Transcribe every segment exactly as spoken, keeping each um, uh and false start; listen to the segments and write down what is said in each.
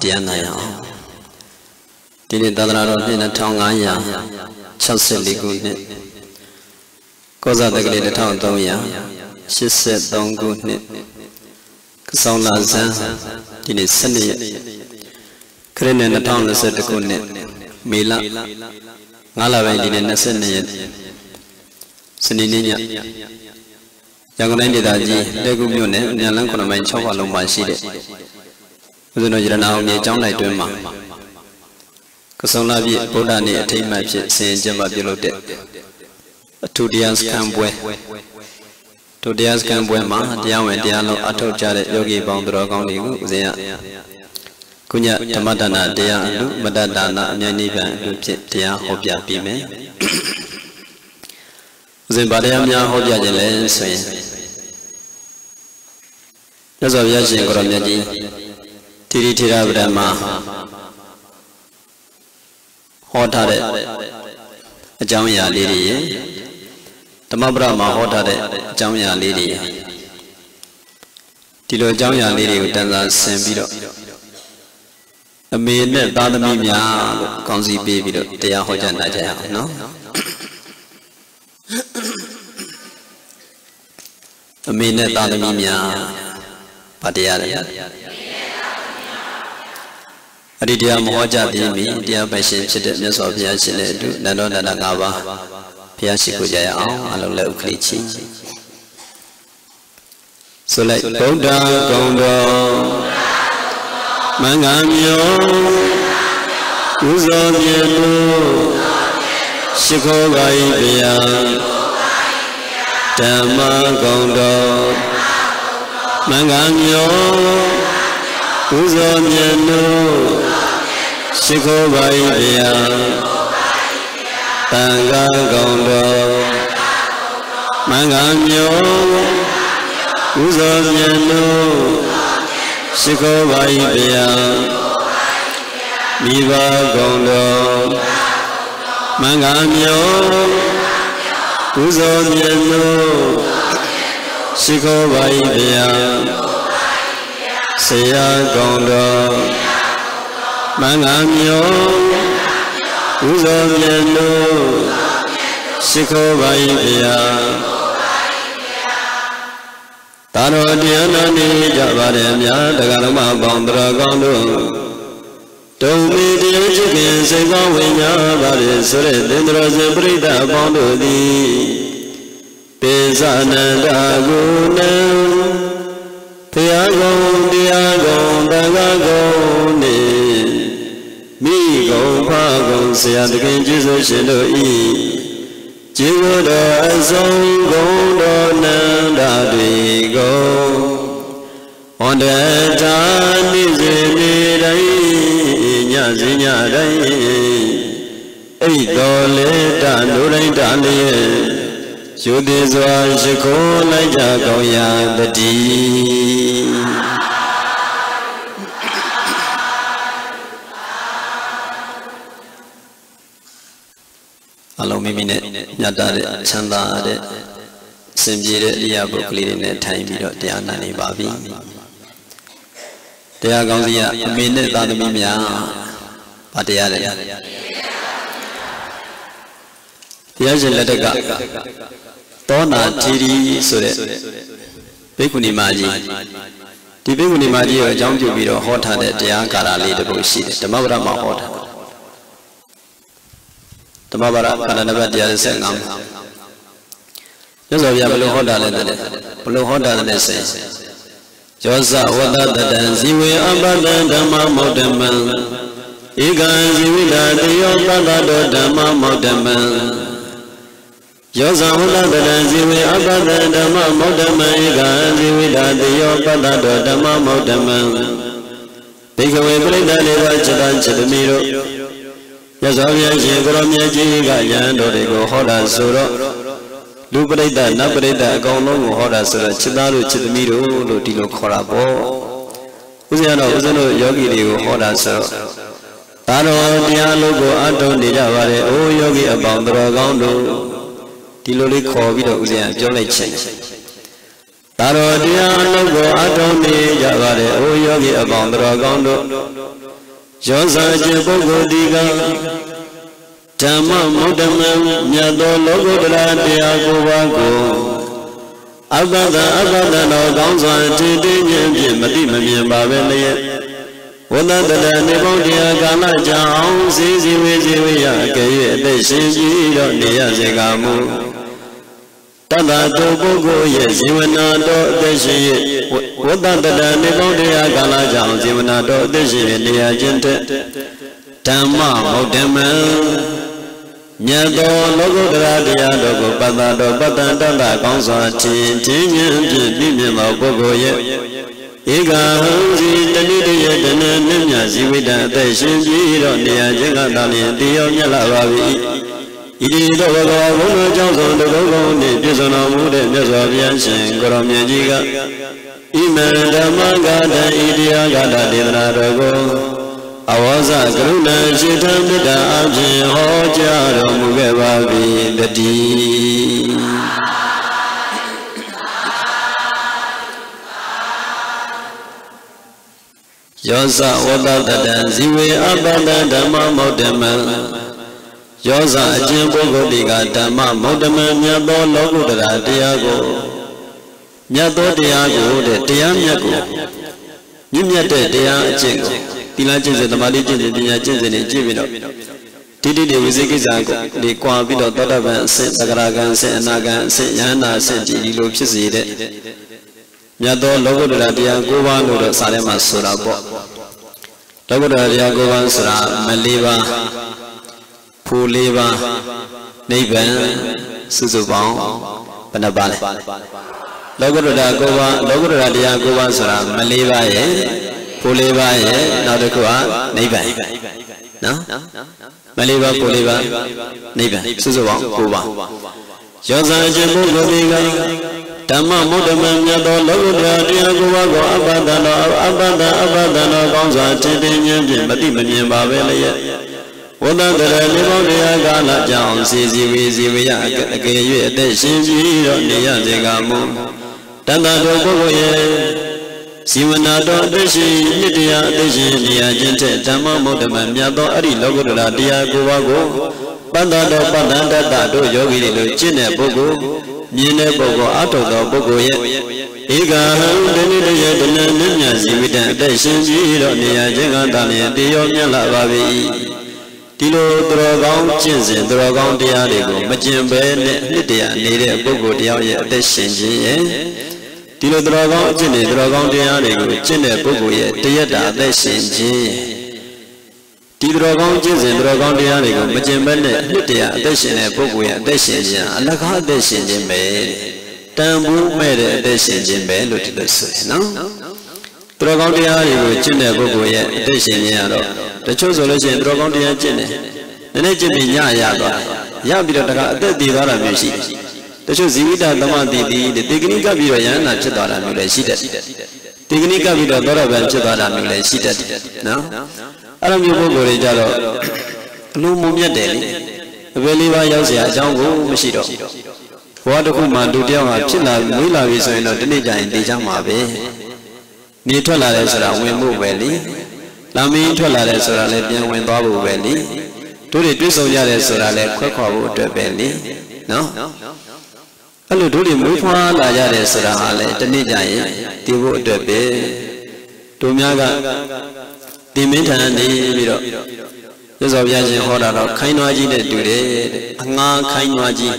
Diyanaya Dini Dadararoni na Tongaya Chasilikunit Koza Daglita Tongaya Shiset Tongunit Kasaula Zan Dini Sani Krinin na Tongla Setakunit Mila Ngalaway Dini na Sani Sani Ninya Yangunan Didaji Legumune Nyalankunan Manchowa Lumashide Uzun Ujran Aumye Chonglai Dwema Kasonla Bi Buddha Ni Athima Pshit Sen Jamba Bilote Tudiyas Kambwe Tudiyas Kambwe Ma Diyanwe Diyalo Atho Chare Yogi Bangdura Kaungli Gu Zeya Kunya Tamadana Diyandu Madadana Nyanipan Pshit Diyan Hobya Bime Uzun Badiya Mya Hobya Jale Suyen Nazo Vyashin Kuramya Ji Tiri Tira Brahma Hotare Jamya Liriye Tamabrahma Hotare Jamya Liriye Tilo Jamya Liriye Utanza Sembiro Amene Tadamimya Kansi Bebiro Teya Hoja Najaya Amene Tadamimya Patiyare Aditya Mohoja Dhimi, Diya Baishin Chidit Nyaso Bhiyashi Ledu, Nando Nanda Ngaba Bhiyashi Kujaya Aung, Alole Uklichi Sulai Bouddha Gondo Mangamyo Uzo Dhyedu Shiko Gai Bhiya Dhamma Gondo Mangamyo Uzo Dhyedu Shiko Bhai Bhiya Tanga Gondo Mangamyo Uzo Nyanu Shiko Bhai Bhiya Viva Gondo Mangamyo Uzo Nyanu Shiko Bhai Bhiya Seya Gondo Mangamyo Uzo Nyanu Shiko Bhai Bhiya Taro Dhyanani Javare Mya Dagarama Bandra Gandu Tumi Dhyajikin Sengka Winya Bari Sure Dindra Zebrita Bandu Di Pesananda Gunem Piyagong Diyagong Dagagong Di Mi gong pa gong siya takin jizo shindo i Jigo do asong gong do nanda dwi gong Onda tani zini dai Inya zinya dai Ei do le tanu dai tani Shudhi zwa shiko lai jakao ya dati Alumimine yadare chandare simjire liya buklirine taimiro diyanani babi Deya gongziya amine tadamimya patiyare Diyashin ladaka tona tiri sure Bhikuni maji Di bhikuni maji yo jangju biro hotade diya karali debu shide Dhammabrahma hotade Tamabara kananabad yare se ngam. Yozo vya bulu hoda le dade. Bulu hoda le se. Yoza wada dada ziwe abada dhamma modaman. Iga ziwe dada yobada do dhamma modaman. Yoza wada dada ziwe abada dhamma modaman. Iga ziwe dada yobada do dhamma modaman. Bikawe brida deva chidan chidamiro. Yazavya Shikuramya Jika Yandoriko Hoda Sura Duparita Naparita Kaunongu Hoda Sura Chidaru Chidamiru Lutilo Khorabo Uziyano Uzano Yogi Digo Hoda Sura Taro Diyalogo Ato Nijavare O Yogi Abandra Gaundu Tilori Kho Vido Uziyan Jolai Cheng Tama Tada topogo ye zivana do deshiye, Vodanda da nipondeya kalajang zivana do deshiye niya jinte. Tama modeme, nyato logo dradiya logo pada do pada danda kongsa chin chin yamji bimima pogo ye. Ika hangzi tanidiye dana nimya zivida deshiye jiro niya jikandani diyo nyala wabi. İdi doğada bunu cansandı doğanı pisana mude mesabiyen sen koramyaciga İmende magada idiya gada devna dogo Avaza kıruna şitan bida abci hocara muge babi dedi Yosa odadadan zive abada dama modemel Yoza acın boğulika dhamma modama miyado lokudara diyago Miyado diyago de diyam yago Nimiyate diyam acıngo Dila cinsi damali cinsi dinya cinsi ni cibino Didi de viziki zango Di kwa bido tadavan sen takaragan sen nagan sen yana sen cili lopsi zide Miyado lokudara diyago vanuro sarema surabo Lokudara diyago van sura maliva Kuleva neyben sızıvan bana bağlı. Logurda kova, logurda diye kova sıra maleva ye, kuleva ye, nade kova neyben, na? Maleva kuleva neyben sızıvan kova. Yazıcı bu gövdeyi, tamam modem ya da logurda diye kova go abadan abadan abadan abadan çiğdeyim diye badi beni bağlayla. Vodandara nipondeya kalajang sizive ziveya akeye deshin jiro niya jikamu Tanda topogo ye zivana do deshin nitiya deshin niya jinte dhamma modama miyato ari lokudara diya kuvago Panda do pandanda tato yogiri do chine pogo Nyine pogo atoto pogo ye Ika hang denidaya dana nimya zivita deshin jiro niya jikantani diyo nyala vavi Dilo drogan cinsin drogan diyarigo macin bende nidiya nide buku diyaye deshinjiye Dilo drogan cinsin drogan diyarigo cinsin buku ye diyada deshinjiye Dilo drogan cinsin drogan diyarigo macin bende nidiya deshinjiye buku ye deshinjiye alaka deshinjiye mey Tambu meyre deshinjiye mey lutilu suyna Drogan diyarigo cinsin buku ye deshinjiye ro Çoğu söyleyeceğim, drogon diye çene. Nene çene ya ya da. Ya bir de daha da diye dara bir şey. Çoğu zivida dama diye diye de teknik bir yayın açtı dara müley şiddet. Teknik bir de dara ben açtı dara müley şiddet. Ne? Aram yuva göre jalo. Lu mumya deli. Veli var ya ziyar cangu mesiro. Vardıku mandu diye var. Çiğla muyla bir soyunu deli cayın diye camabe. Nitolar esra uyumu veli. Lamin çöller sorarlar diye ben babu beni, duri duri sorular sorarlar kahkahu da beni, no? Alu duri mutfağa lajar sorarlar, teni cayı, dibu da be, tumiaga, dimithan di biro, yazabiyacı horalar, kaynacı de dure, nga kaynacı,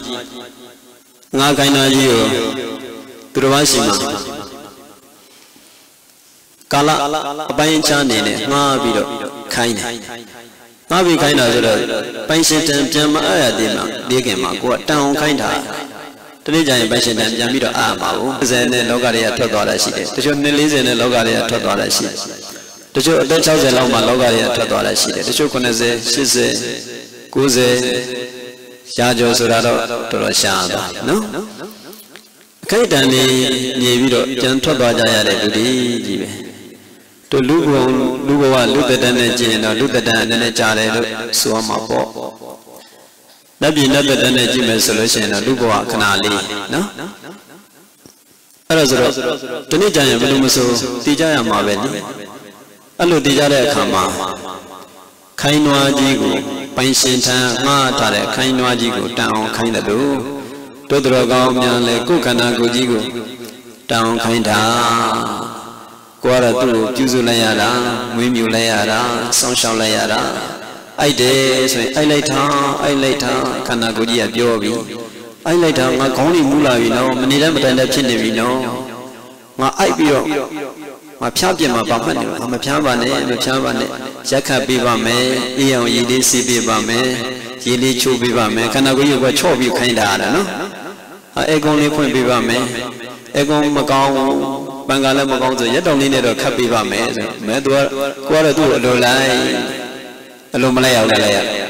nga kaynacı o, turvasima. Kala abayın çanine ma biro kayne ma bi kayna zora payşin tan pyanma ayadima degema ko taon kaynda tene jayin payşin tan pyan biro a ma bo seksen ne lokariya thwat twala shi de tacho iki yüz kırk ne lokariya thwat twala shi tacho atat seksen law ma lokariya thwat twala shi de tacho seksen seksen doksan ya jo sora do tor sha ba no kaydan ni nye biro pyan thwat twa ja ya de dudi ji be To lugo lugo var lütfeden ne cihna lütfeden ne ne çare suam apo. Nabi nabi dene cihme solution lugo aknali, na? Ay later, my only mula, you know, many damn attention, you know. My Ipio, my Piagia, my Papa, my Piavane, my Chavane, Jacka Bivame, Eon Yidisi Bivame, Yilichu Bivame, can I go over Chob you kind of, no? I egon Nipon Bivame, Egon Magon, Bangala Magon, the Yadonina or Capivame, Medwar, Guaradu, Lolai, Lomalaya, Lolaya.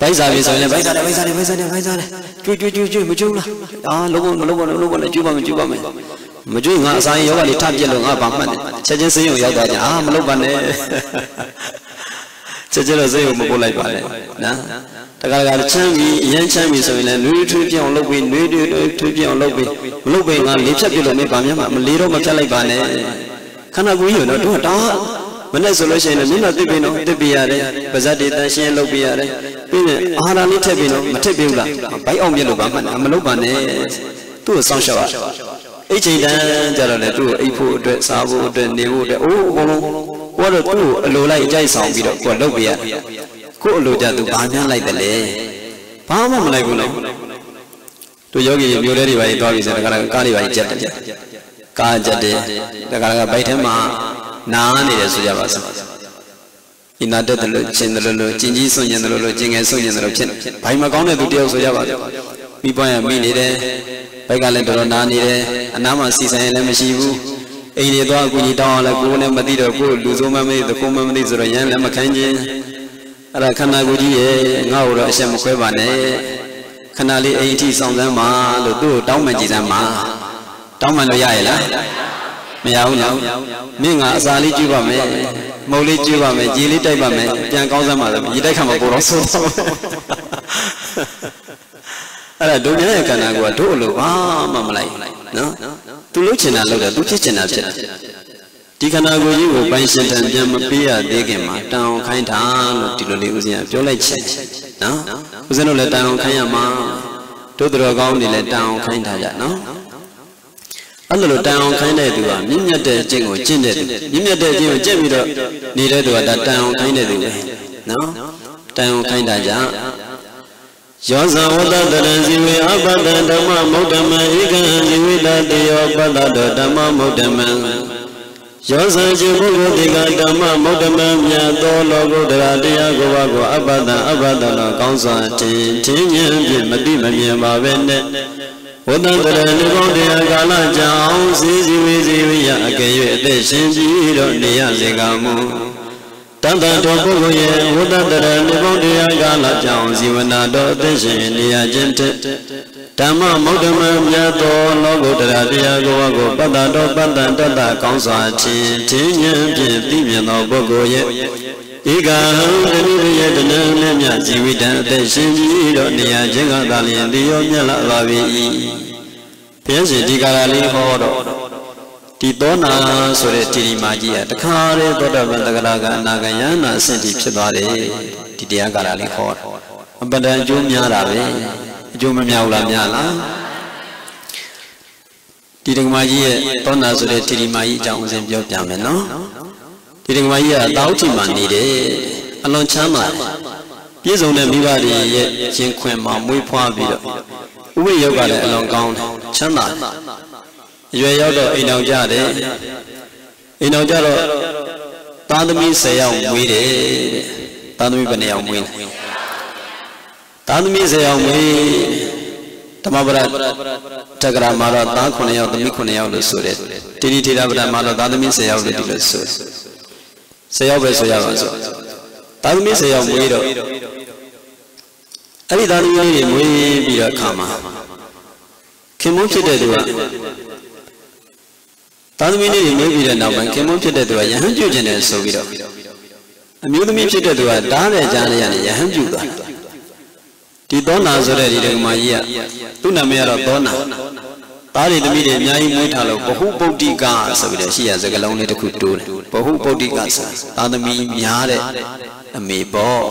Bây giờ bây giờ này bây giờ này bây giờ này bây giờ này bây giờ này chui chui chui chui mà chui là à lúc mà lúc mà lúc mà chui vào mình chui vào mình mà chui ngã sang yếu vào thì tham chiến được ngã bằng mình chắc chắn sử dụng yếu đó à mà lúc bạn này chắc chắn là sử dụng một bộ lại bạn này đó tất cả là trang bị nhân trang bị rồi là nuôi chui vào lúc bình nuôi nuôi chui vào lúc bình lúc bình là lý chấp được rồi mình bạn nhé mà lý đâu mà chắc lại bạn này khán giả cũng hiểu nó đúng đó vấn đề số lỗi này mình là tiếp viên nó tiếp bia đấy bây giờ đi ta xem lúc bia đấy Bine, ahara ni tebi no, ma tebi ula, bai om yelo ba, ma lo ba ne, tu sang shawa. Eji dan jara le tu, ipu de sabu de neu de, oh kono, wala tu lo lai jai sang bi do, ko lo bi ya, ko lo jadu ba nyan lai de le, ba ma malai kono. Tu yogi biore di bai doa bi se, takara kari bai jat jat, kar jat de, takara bai the ma, na ni de suja ba sa. Ina da dalo chenna dalo chinji sonya dalo chingai sonya dalo chen. Bhai ma kaun hai tu teo soja ba. Mi baya mi ni de, bhai kalen dalo na ni de. Anama si sahen le mashivu. Ini doa kuni doa la kune mati do ku luzo ma me do kuma mati zorayan le makhanje. Ara khana guji ye ngau ra shem koi ba ne. Khana le eighty sonya ma lo tu down ma jisa ma. Down ma lo ya la. Me ya unya. Me nga sali juba me. Mau lihat juga, me, jeli tay bame, jangan kau sama, jeda kamu kurang susah. Ada dunia kan aku ada dulu, wah mamalai, no, tu lu cina lu dah, tu cina cina. Jika aku juga pensiun dan jam biar degem, tahu kain tan, tidur di usia, jolai cina, no, usia lu tahu kain ama, tu dulu kau ni tahu kain tajat, no. Allah lo tahu kainnya itu, ni ada jengo jendet, ni ada jengo jemida, ni ada dua tahu kainnya itu, no, tahu kain aja. Jasa wada daraziwe abada dama mudama ikan jiwida dia abada dama mudama. Jasa jibuku dia dama mudama nyado logo dia gua gua abada abada lo kausa cing cingnya jemadi mami mawene. Udang terang kau dia kalah jauh sesiwi siwi yang kejut senjir dia segamu. Tanda coba ye udang terang kau dia kalah jauh siwana dot senjir dia jentet. Tama muda muda to logo terang dia gua gua pada dot pada pada kau sahaja cinya jadi mana bogo ye. Ika harinya dengan lemnya siwi dan senjir dia jengat dalian dia nyala babi. Biasa dikalali orang, di dona sore ciri magia, terkare pada bandar-bandar naganya nasi dipsedari, di dia kalali orang. Abang jumnya rabi, jumnya ulamnya lah. Di rumah magia, dona sore ciri magia jauh sembilan jam eno. Di rumah magia tahu cuma ni de, alon cama. Biasa orang bivali ye jengkuan mampu faham bila. Ubi yoga le along kaun, chana. Jua yoga inau jare, inau jaro. Tandemi saya umui de, tandemi bani umui. Tandemi saya umui. Tamabra, cakra mara tan kune yau, tami kune yau le sore. Tiri tira bra mara tandemi saya le tiri sore. Saya bersoya masuk. Tandemi saya umui do. Ari dari ini mui biar kama. Kemungkinan dua. Tanam ini mui biar nama. Kemungkinan dua. Yang juga jenis sogira. Mungkin mungkin dua. Dah ada jalan jalan. Yang juga. Di dona zora di rumah ia. Tu nama ia dona. Tadi demi demi ayam itu halau, bahu bodi gas, sebenarnya siapa segala orang itu kudu, bahu bodi gas. Tadi demi nyare, demi boh,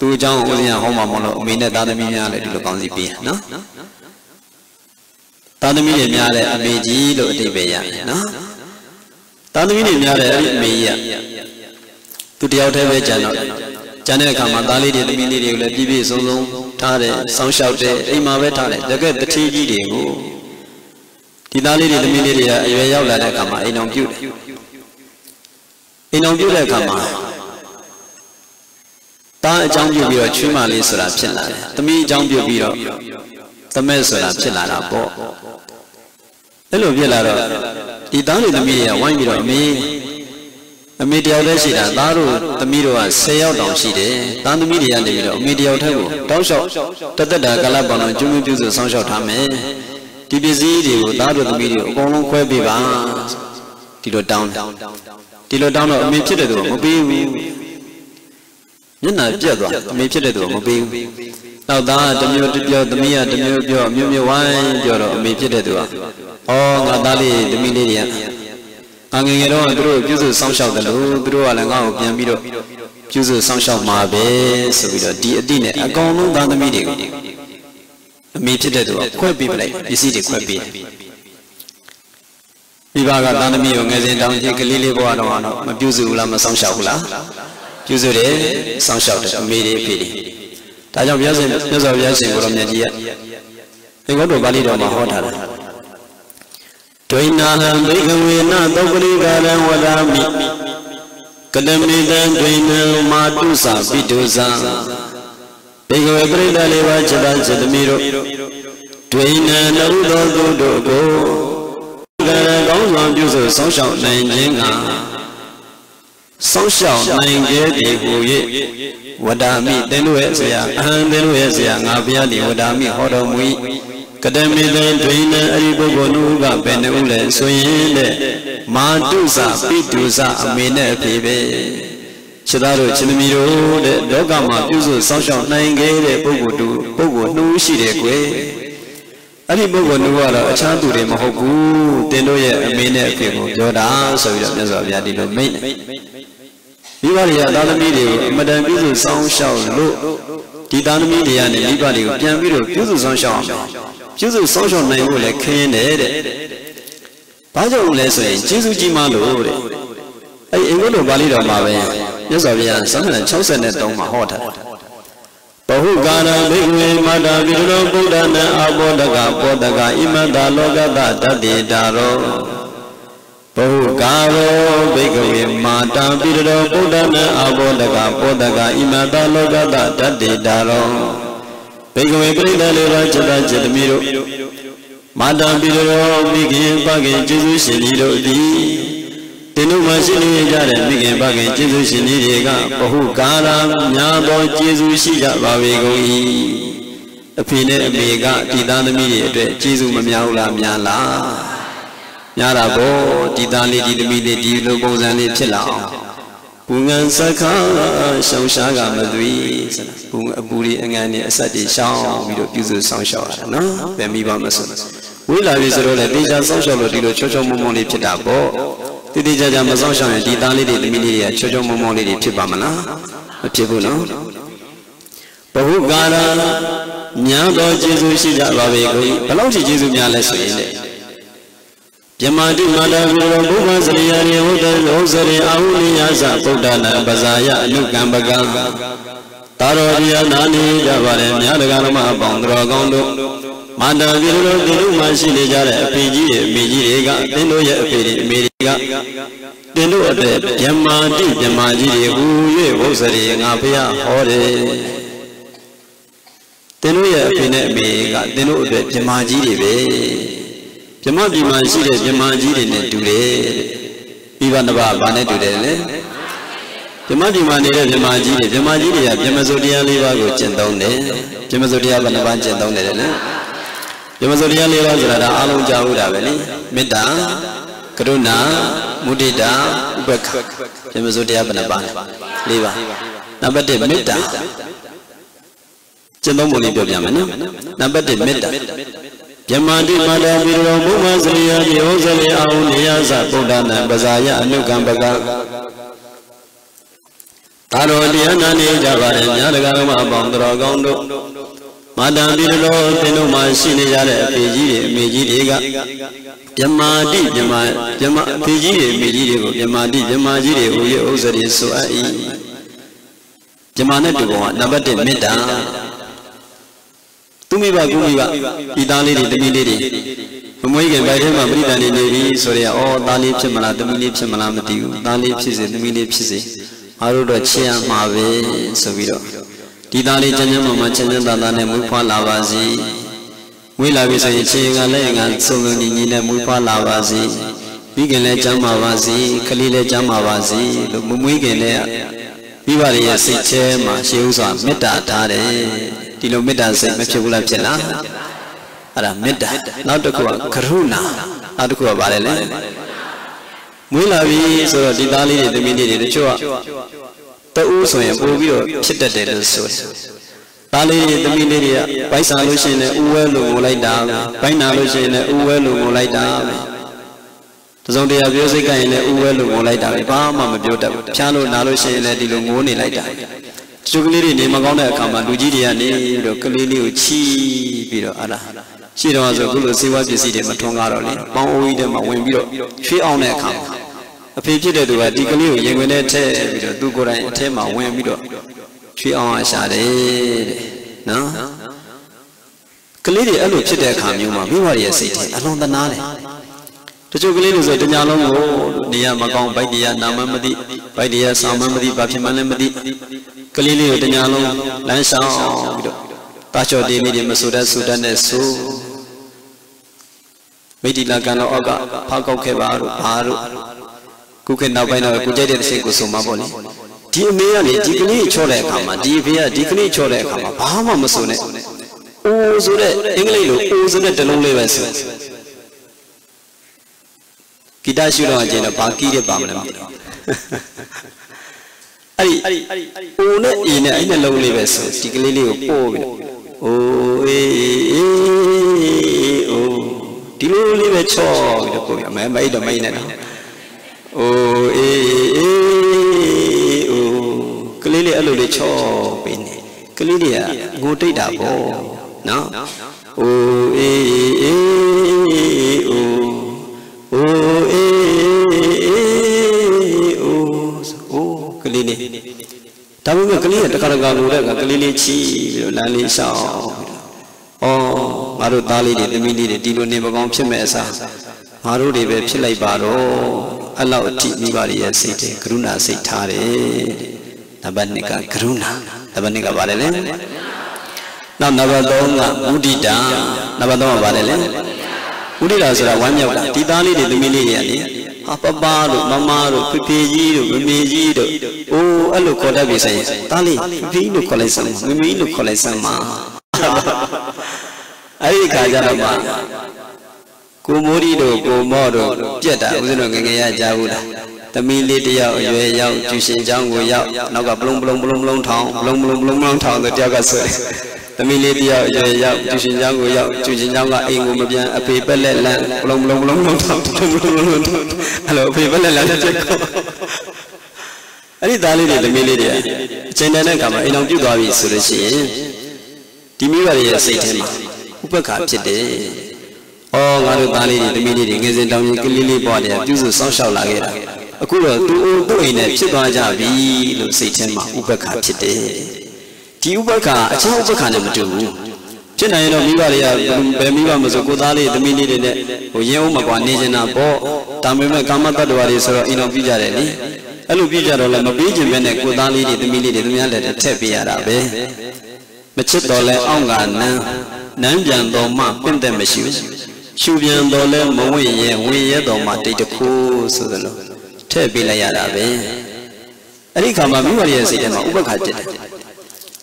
tu jauh usianya homa molo, mina tadi demi nyare di lokasi pih, na? Tadi demi nyare meji lo di beya, na? Tadi demi nyare meja, tu dia udah beja, na? Jangan kama tali dia demi dia ulah bibi sosong, thare, sangsau de, imam thare, jaga betul gigi dia. Tidaklah di dalam ini dia yang jauh dari kamera inongju, inongju dari kamera. Tapi jangju biar cuma lih surap cilan, tapi jangju biar, tapi surap cilan apa? Elu biar laro. Tidaklah di dalam ini orang biar, kami, kami dia udah sih dah, baru, tapi orang sejauh dah sih deh. Tanpa kami dia ni biar, kami dia udah buat, tahu so, tetap dah kalau bangun cuma tujuh sangsau thamai. Tibesi itu, taruh tu video, kolong kue bebang, tilo down, tilo down, macam ni tu, mobil, ni nak dia tu, macam ni tu, mobil, tahu dah, demi dia, demi dia, demi dia, demi dia, wine dia tu, macam ni tu, oh, ngadali demi dia, angin yang tu, jual samsha tu, tu orang kau kian biru, jual samsha mabe, sebida di di ni, kolong dah demi dia. Mesti ada tu, kau pilih, isi dia kau pilih. Ibaga tanam yang ngaji dalam je kelilai buat orang, majuzu ulama sangsau lah, juzu deh sangsau deh, miri pilih. Tajam biasa, biasa biasa orang ni dia. Enggak tu balik orang mahal dah. Tuin nana, tuin kemina, tuin berikan wadami. Kademida tuin matu sa, bidu sa. Ego ebri daleva jadal jadmiro, tuina narudo dodo go. Gara gaunam juzo sangsau nainga, sangsau nainge deguye. Wadami denue seya, an denue seya ngabiani wadami horomui. Kademi den tuina aribo gonuga benule soyende, madusa bidusa amine pibe. Cedaru cilmiru de dogama juzu sangsau nainge de bogo tu bogo nusi de kue. Ari bogo nuara cantu de mahoku tendo ye amine kebo joda saudara saudara jadi domain. Ibarat ya dalam ini madam juzu sangsau lu di dalam ini ane ibarat yang biru juzu sangsau juzu sangsau naingu lekhen de. Baca ulai soin juzu jima lu de. Ay engkau lu balik ramah be. Jazabiyah sama dengan cawsa netong mahota. Bahu gara bihwe mada biru budana abodaga abodaga imada loga dada di daro. Bahu gara bihwe mada biru budana abodaga abodaga imada loga dada di daro. Bihwe berdali raja raja miru. Mada biru bihwe bagi jizu sendiri di. Tenu masih ni jadi, mungkin bagi Yesus sendiri kan, bahu karam nyata Yesus siapa bagi kami. Tapi ni mereka tidak demi dia, Yesus memihaulah nyala, nyala boh tidak lagi demi dia di lubang jani celah. Bungan sekarang sangsha gamadui, bung buri engan ni satu sangsha, video Yesus sangsha, na, demi bawa masuk. Wila visro le di jasa sangsha lo di lo cuci mumon lepci dah boh. Tadi jaja masang sahaya di dalam ini demi dia, cuci mama ini cipa mana, cipu na. Bahu gara, nyata Yesus si jaga begini, kalau si Yesus nyala sini. Jemaati mana biru bunga zariari, udar udari, awalnya satu dana bazaya lukam bagam. Tarohia nani jawab, nyata garama bandra gandu. Mana biru biru masih dijarah, biji biji rega, tendo ya biji. Telu ada jemaji jemaji huye bosari ngapia hore. Telu ya pine mega telu ada jemaji be jemaji masih ada jemaji ni dure. Iban bapa ni dure le. Jemaji mana ada jemaji ni jemaji ni ya jemazodia ni baru cendong ni jemazodia bapa bapa cendong ni le. Jemazodia ni baru ada alung jauh dah beli minta. Kerana muda dah ubah, zaman sudah apa nak balik, lewa, nampak deh muda, cenderung boleh berjamaah, nampak deh muda, Yamadi Madabiro Mumazriya Yozali Auniya Sapudana Bazaya Nukambaka Tarodiya Nani Jabari Nyaragama Bandra Gondo Madabiro Tenu Masini Yare Pijiri Mijiriga Yamadi Yamadi Pijiri Mijirigo Yamadi Yamajiri Uye Uzari Suai Yamane Dugo Nabate Meta Tumi ba gumi ba, idali di demi di, pemui ke bayi ma beri dani lebi sore ya, oh dali pse malam demi lebi pse malam diu, dali pse se demi lebi pse, haru do cia maave seviro, di dali jenjam mama jenjam dada ne mui pa lavazi, mui lavi se cia le ngan sogo ni ni ne mui pa lavazi, bige le jam avazi, kali le jam avazi, lo pemui ke le, biwari ya se cia ma seusa meta tare. Dilo meda se mekula pela, ada meda, lalu kuwa karuna, lalu kuwa balele. Mula bi so di dali di mili di coba, tahu soalnya bobio cita terus soal. Dali di mili dia, payah lusi ne uelu mulai dah, payah lusi ne uelu mulai dah. Tujuan dia biasa kaya ne uelu mulai dah, bahama berjodoh, cahlo nalusi ne di lungu ni mulai dah. Cukup ni makanya kamera uji dia ni, itu kelilih uci biru ada. Si orang tu kalau siwa je si dia macam orang ni, mau ide mau yang biru, si awak nak kamera. Apa je dia tu, di kelilih yang mana te biru, tu korai te mau yang biru, si awak syari, na. Kelilih alu si dia kamera macam biru dia si, alam dah nari. Cukup kelilih tu dia alam dia makang baik dia nama madi, baik dia sama madi, bapa mana madi. Kelilih itu nyalong, langsung gitu. Pasca di media mesra sudah nesu, media kalau agak pakau ke baru baru, kuke napai napai kujadir sih kusuma boleh. Di media ni dikini corek kama, di media dikini corek kama, bahama mesune, uzure English lu, uzure dalam lewes. Kita sudah aje na baki dia baman. Ari, una ini ini lauli besu, dikelilih opo, oh eh oh, dilauli besu, opo, macam ini macam ini lah, oh eh oh, kelilih alu besu, ini, kelilih ya, gutai dabo, no, oh eh oh, oh eh oh. Kelilih, tapi macam kelilih tak ada galu dah, kelilih cii, lali sah, oh, baru tali ni, demi ni, tilu ni bawa macam macam, baru ni berpilih lagi baru, Allah uti ni bari asyik, keruna asyik thare, naban ni kah keruna, naban ni kah bari le, naban naban orang udi dah, naban orang bari le, udi dah seorang wanita, ti tali ni demi ni ni. Apa baru, mama baru, pipiji baru, memeji baru. Oh, alu koda biasa. Tali, pipinu kolai sama, meminu kolai sama. Hari kajar apa? Kumori do, kumoro, jeda. Usulan gengaya jauh dah. Tapi lihat dia, dia jauh, cuci janggu jauh. Naga belum belum belum belum thang, belum belum belum belum thang tu dia kasih. Tapi lihat dia, dia jauh, cuci janggu jauh, cuci jangga ingu macam apa pelan pelan, belum belum belum belum thang, belum belum belum thang. Hello, apa pelan pelan je. Hari tali ni, tapi lihat dia. Cina ni kama, ini nampu dua ribu surat sih. Timi baru ya sih tema, upakap cede. Oh, kalau tali ni demi ni, kita dalam kelilih boleh, justru sangat lagi lah. Aku tu tu ini, siapa aja bi, lu sejati mah uberkan cete. Di uberkan, apa uberkan yang macam tu? Cina ini biwa dia, biwa macam aku tali demi ni ni, oh yang macam ni je na, boh, tampil macam mata dua ribu ini bijar ni, alu bijar orang macam bijar mana aku tali demi ni demi ada cepi ada be, macam tu le orang na, nampian tu mah penting macam. Shubian dolar mewujud, wujud doma tidak khusus dulu. Terbilang yang ada. Ari kama mewujud sih dema ubah kaji.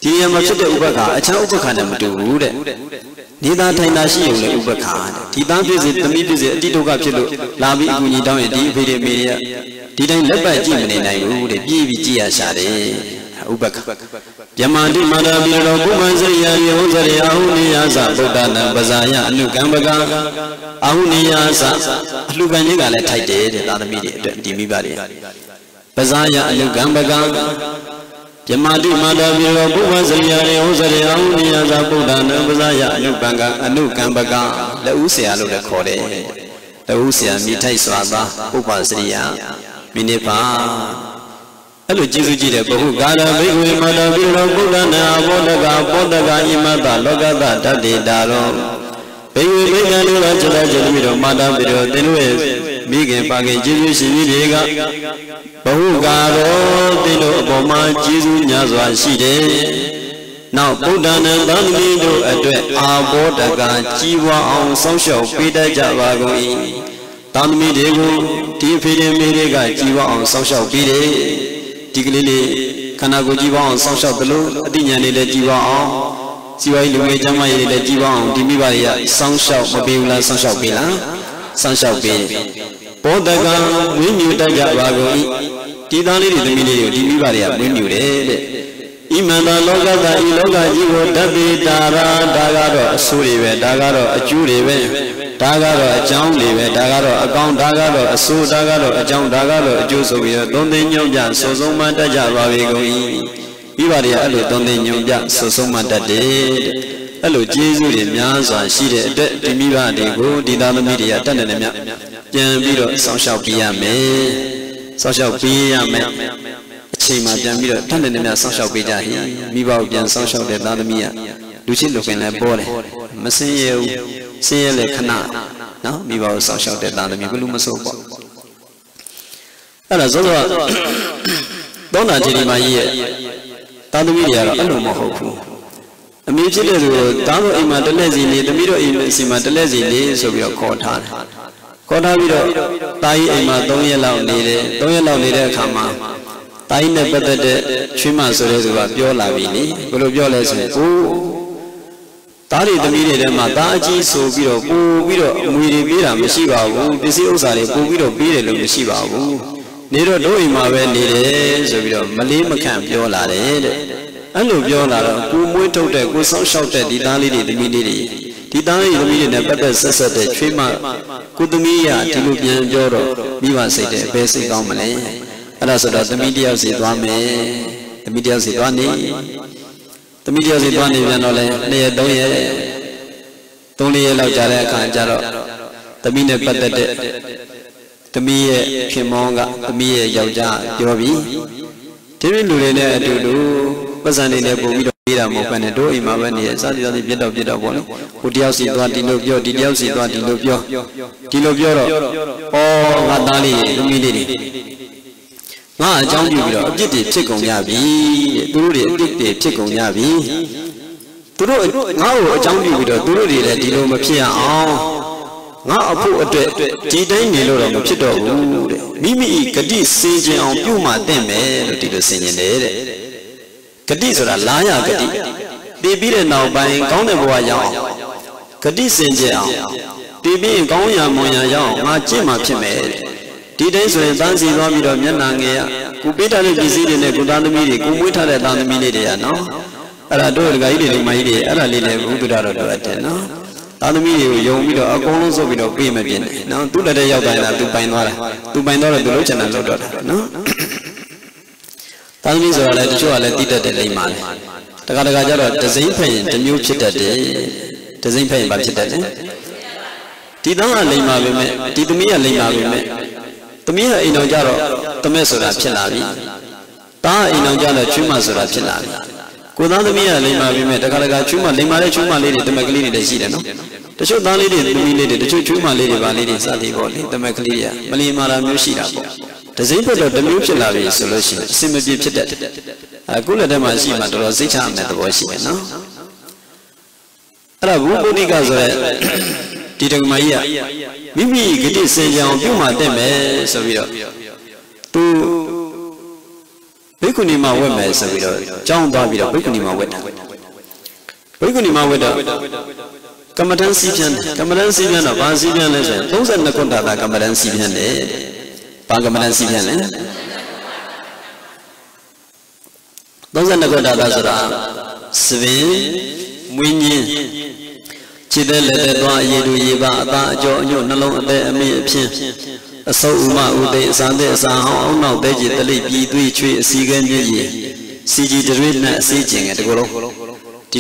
Tiada macam tu ubah kah, acah ubah kah nama tu udah. Di dalam nasi ulah ubah kah. Di dalam bising, demi bising, di doa kecil, labi bunyi daun di beri media. Di dalam lepas ji mana naik udah, ji biji asal. ubaka Yamadi madabiro kumazriya yuzari ahuniyasa Bukana basaya alukambaka ahuniyasa Alukanyika le thaydeh tatamiri dimibari Basaya alukambaka Yamadi madabiro kumazriya yuzari ahuniyasa Bukana basaya alukambaka Le usya lule khore Le usya mithai swaba upasriya Minepa Hello, Jesus, Jesus, Bahu Gada, Bigwe, Mada, Biro, Budana, Bodaga, Bodaga, Imada, Logada, Dadi, Daro, Bigwe, Bigwe, Lula, Jada, Jada, Mada, Biro, Denwe, Bigwe, Pake, Jesus, Shiviriga, Bahu Gado, Dilo, Boma, Jesus, Nyazwa, Shide, Now, Budana, Dandi, Do, Adwe, Abodaga, Jiwa, On, Sosho, Pida, Javagoi, Dandi, Dego, Tifide, Mirega, Jiwa, On, Sosho, Pide, Tiklili kanago jiwa on sanshaudlu adiyani le jiwa on siwai lume jamai le jiwa on dimibariya sanshaud mabiyula sanshaudbila sanshaudbil. Podaga miniuta jabagoi tidani le dimile dimibariya miniure. Imana loga da iloga jiwo dabi dara dagaro suriwe dagaro ajuriwe dagaro ajamliwe dagaro agam dagaro asu dagaro ajam dagaro ajusubiyo donde nyomja sosoma daja babegoi ibariya alu donde nyomja sosoma dade alu jezuri myanzwa shide atwe dimibade ko didanamiri ya tatane mya pyan biro sangshaw piyame sangshaw piyame Cima jamiro, tanda ni mna sanshaw bija hii, miba ujian sanshaw de dalmiya, duchi lokena bore, masiye u, siye le kana, na miba u sanshaw de dalmiya kulu masoba. Ala zora, dona jiri maiye, dalmiya ra alu mahoku. Amijile ru, dalo ima dalezi ni, damiro ima dalezi ni, sobiyo kothar, kothar biro, tai ima doye lau nire, doye lau nire kama. Tainnya betulnya cuma surat surat biola ini, kalau biola itu, tari demi dia mata aji sobiro, biro muri bira mesti bawa, besi usari biro bira lu mesti bawa, niro doi mawe nire sobiro malay macam biola nire, anu biola, ku mui tahu tak, ku sang sang tak di tali demi niri, di tali demi dia betul sesuatu cuma ku demi ya tilu yang jorok, biwa sini besi kau malay. Ada saudara media situan ini, media situan ini, media situan ini yang oleh ni doi, tuh ni lau cara kan cara, tapi ni pada de, tapi ye kemangga, tapi ye jauh jauh jauhi, tapi dulu ni dulu, pasal ni bumi doi ramu kan doi makan ni, sahaja ni beda beda boleh, media situan di lobyo, media situan di lobyo, di lobyo, oh ngadali, demi ni. Nah, jauh juga. Jadi cikong nyabi, turut dia cikong nyabi. Turut, ngau jauh juga. Turut dia di luar macam apa? Ngau aku ada tidak ini luar macam apa? Mimi kadis sejauh cuma demi tidak senyalir. Kadis orang layak kadis. Debir nak buying kau nak buat yang kadis sejauh. Debir kau yang mana yang macam macam ni. Tidak sulit dan siapa mila menangnya, kupeta le bising le kudan mili, kumuita le dan mili dia, no. Ada dua gaya le mai dia, ada lele udara dua je, no. Dan mili yang mila akono so mila prima je, no. Tu lada yang kaya, tu pain orang, tu pain orang tu lucu nak luar, no. Dan mili soalnya tu soalnya tidak ada lagi mal. Takkan takkan jalan, tersenyum pain, tersenyum cipta je, tersenyum pain baca cipta je. Tidak ada lagi mal, tidak mila lagi mal. Tumia inojaro, tumia surat cilabi, ta inojaro cuma surat cilabi. Kuda tumia lima bime, tak ada cuma lima le cuma liri, tu makliri dah sih, no. Terus dah liri, demi liri, terus cuma liri, baliri, sahdi boli, tu makliri ya. Malay mara musi rapo. Terus ini pada demi cilabi solusi, simujib cedat. Aku lada masih matur, si caham itu bosi, no. Ada buku ni kazai. Tidak maya, mimi kita sejauh cuma demi sebiro. Tu, berikutnya mahu demi sebiro. Jauh dah sebiro, berikutnya mahu dah. Berikutnya mahu dah. Kemarin siapa? Kemarin siapa? Apa siapa? Tuh saya nak kata dah kemarin siapa ni? Apa kemarin siapa ni? ဒီ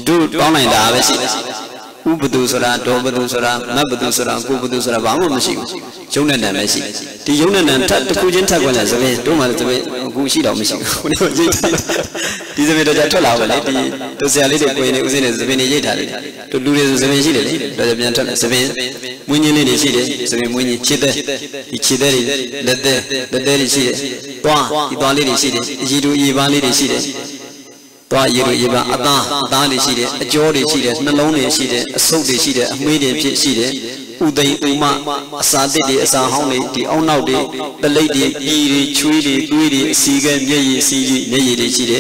ဒုတောင်းလိုက်တာပဲရှိဥပဒုဆိုတာဒေါပဒုဆိုတာမပဒုဆိုတာကုပဒုဆိုတာဘာမှမရှိဘူးကျုံးတဲ့နာမရှိဒီယုံတဲ့နာထပ်တစ်ခုချင်းထပ်ခွင့်လာသဖြင့်ဒုမလည်းသဖြင့်အကူရှိတော်မရှိဘူးဟိုတော့ကြိတ်တာဒီစမေတော့ကြာထွက်လာပါလေဒီဒုဆရာလေးတွေကိုရင်နေဦးစင်းနေသမီးလေးထားတယ်တို့လူတွေဆိုသမီးရှိတယ်လေဒါပြန်ထပ်သမီးမွင်းညင်းလေးတွေရှိတယ်သမီးမွင်းညင်းချစ်တဲ့ဒီချစ်တဲ့တွေလက်တဲ့လက်တဲ့လေးရှိတယ်ပွားဒီသွားလေးတွေရှိတယ်အကြီးတို့အီးပါးလေးတွေရှိတယ် Bağ yürü yıba ada dağ leşide, jorle leşide, soğuk leşide, nalon leşide, mey leşide, uday uma, asade de asaham le, di onau de, dalay de, iri, chui de, kui de, sige meye, sige neye leşide,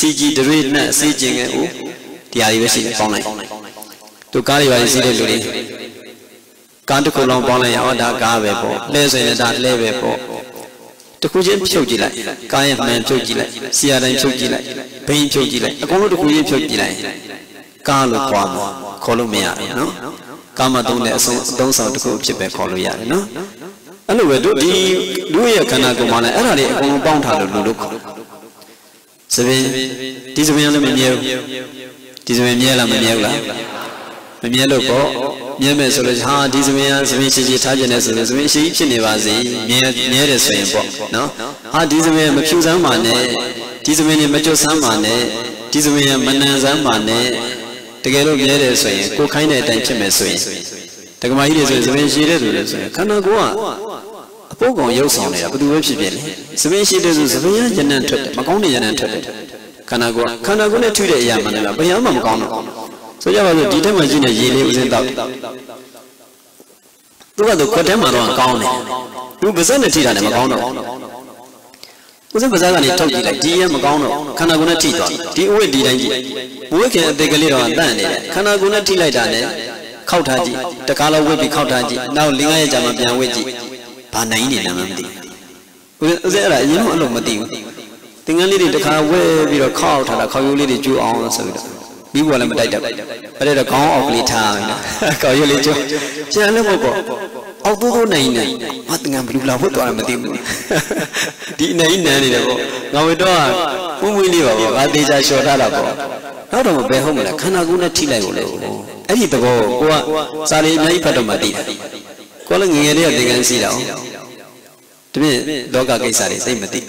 sige dere ne, sige ne o, diğeri leşide bağlay. Tu kari var leşide lori, kandı kolon bağlay, ada kahve po, leşide da leve po. तो कुछ एक चोजी लाए, कायम में चोजी लाए, सियारा में चोजी लाए, pen Choji लाए, अकोलो तो कुछ एक चोजी लाए, कालो पाम, कालो में आ रहे ना, कामा दों ने दों साल तो कुछ चप्पे कालो यार ना, अनुवे दो दी दो ये कहना को माना ऐराले अकोलो बाउंड हालो लुलुक, सभी तीस में याने में मियो, तीस में मिया ला में मियो ला, में मिया लो को Miyeme söyledi, ha dizmeyen sevinçici tacene söyledi, sevinçi için nevazı, miyere söyleyin bu, no? Ha dizmeyen mekşu zamanı, dizmeyen mekşu zamanı, dizmeyen manan zamanı, tekelo miyere söyleyin, ko kayna eten kime söyleyin. Tekma ile söyleyin, sevinçiyle söyleyin, kana kuva, apogağın yoksanı ya, budu vepsi beli. Sevinçiyle söyleyin, sevinçiyle yanan tütte, makağını yanan tütte, kana kuva, kana kuva ne tüyle yamanıla, bayama makağını. Soja bazu dite majine yele uzun tabi. Tu bazu kote maruan kaun ne? Tu baza ne tira ne makaun ne? Uzun baza gani tau tira diye makaun ne? Kana guna tira, di uve tira inci. Uve ke dekali rawan da ne? Kana guna tira ida ne? Khaudaji, takala uve bi khaudaji. Nau lingaya jama biang uve ji. Panai ni nama mati. Uzun era yenu alok mati. Tingali di takala uve bi ro khaudara khauyuli di ju awan sabida. Bibu alam dayda, pada dah kau oklita, kau yuli jo, jangan lupa, aku tu naik naik, mat dengan beli pelabur tu alam betul, di naik naik ni lepo, kau itu umur ni lepo, ada jah syurga lepo, kau tu berhak mana, kan aku nak cilai lepo, ini tu kau, kau sari naik pada mati, kau lagi ni ada dengan si lepo, tapi doga ke sari, saya mati,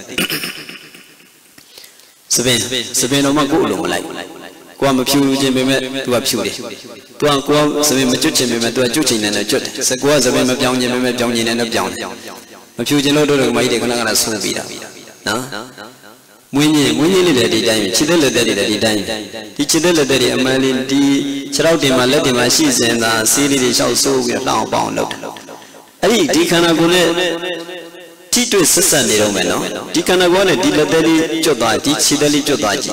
sepen sepen orang guru mulai. Kuah mepiuji memang tuah piuji, tuah kuah sebab mecuci memang tuah cuci nene cuci, sekuah sebab mepiuji memang piuji nene piuji, mepiuji lo dulu mai dek orang orang semua bida, na, muni muni ni dari daya, cida le dari dari daya, di cida le dari amalin di cerau di malah di masih zenda siri di show show kita tahu bau lot, hari di kanan gune Tiada sesuatu yang mana, di kanan gua ni di ladali jodoh, di cidali jodoh aji.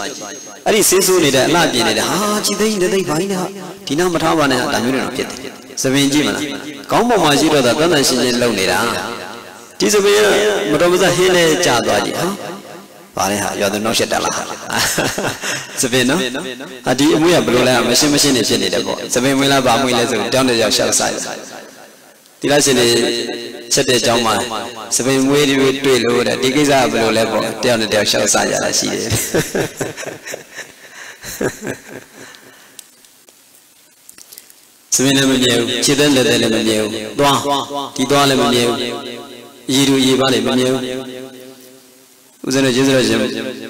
Ari sesuatu ni dah, lagi ni dah. Ha, cidai ni dah, bayi dah. Di nama Thawan ni dah mula nak jadi. Sebenci mana? Kaum maji roda kan asyik ni lau ni dah. Di sebenarnya muda-muda hele jadu aji. Ha, bayi ha, jadu nasi dah lah. Sebenarnya, adi muda belum lah, masih masih ni sini dah. Sebenarnya mula bawa mula tu, dia ni jauh selesai. Tiada sini. Setiap zaman, sebelum murid murid tu elok dah, tiga zaman belum lepo, tiada tiada syarikat saja lah sih. Sebenarnya memang, cita lada lada memang, doa, ti doa lada memang, jiru jiba lada memang. Uzun uzun uzun,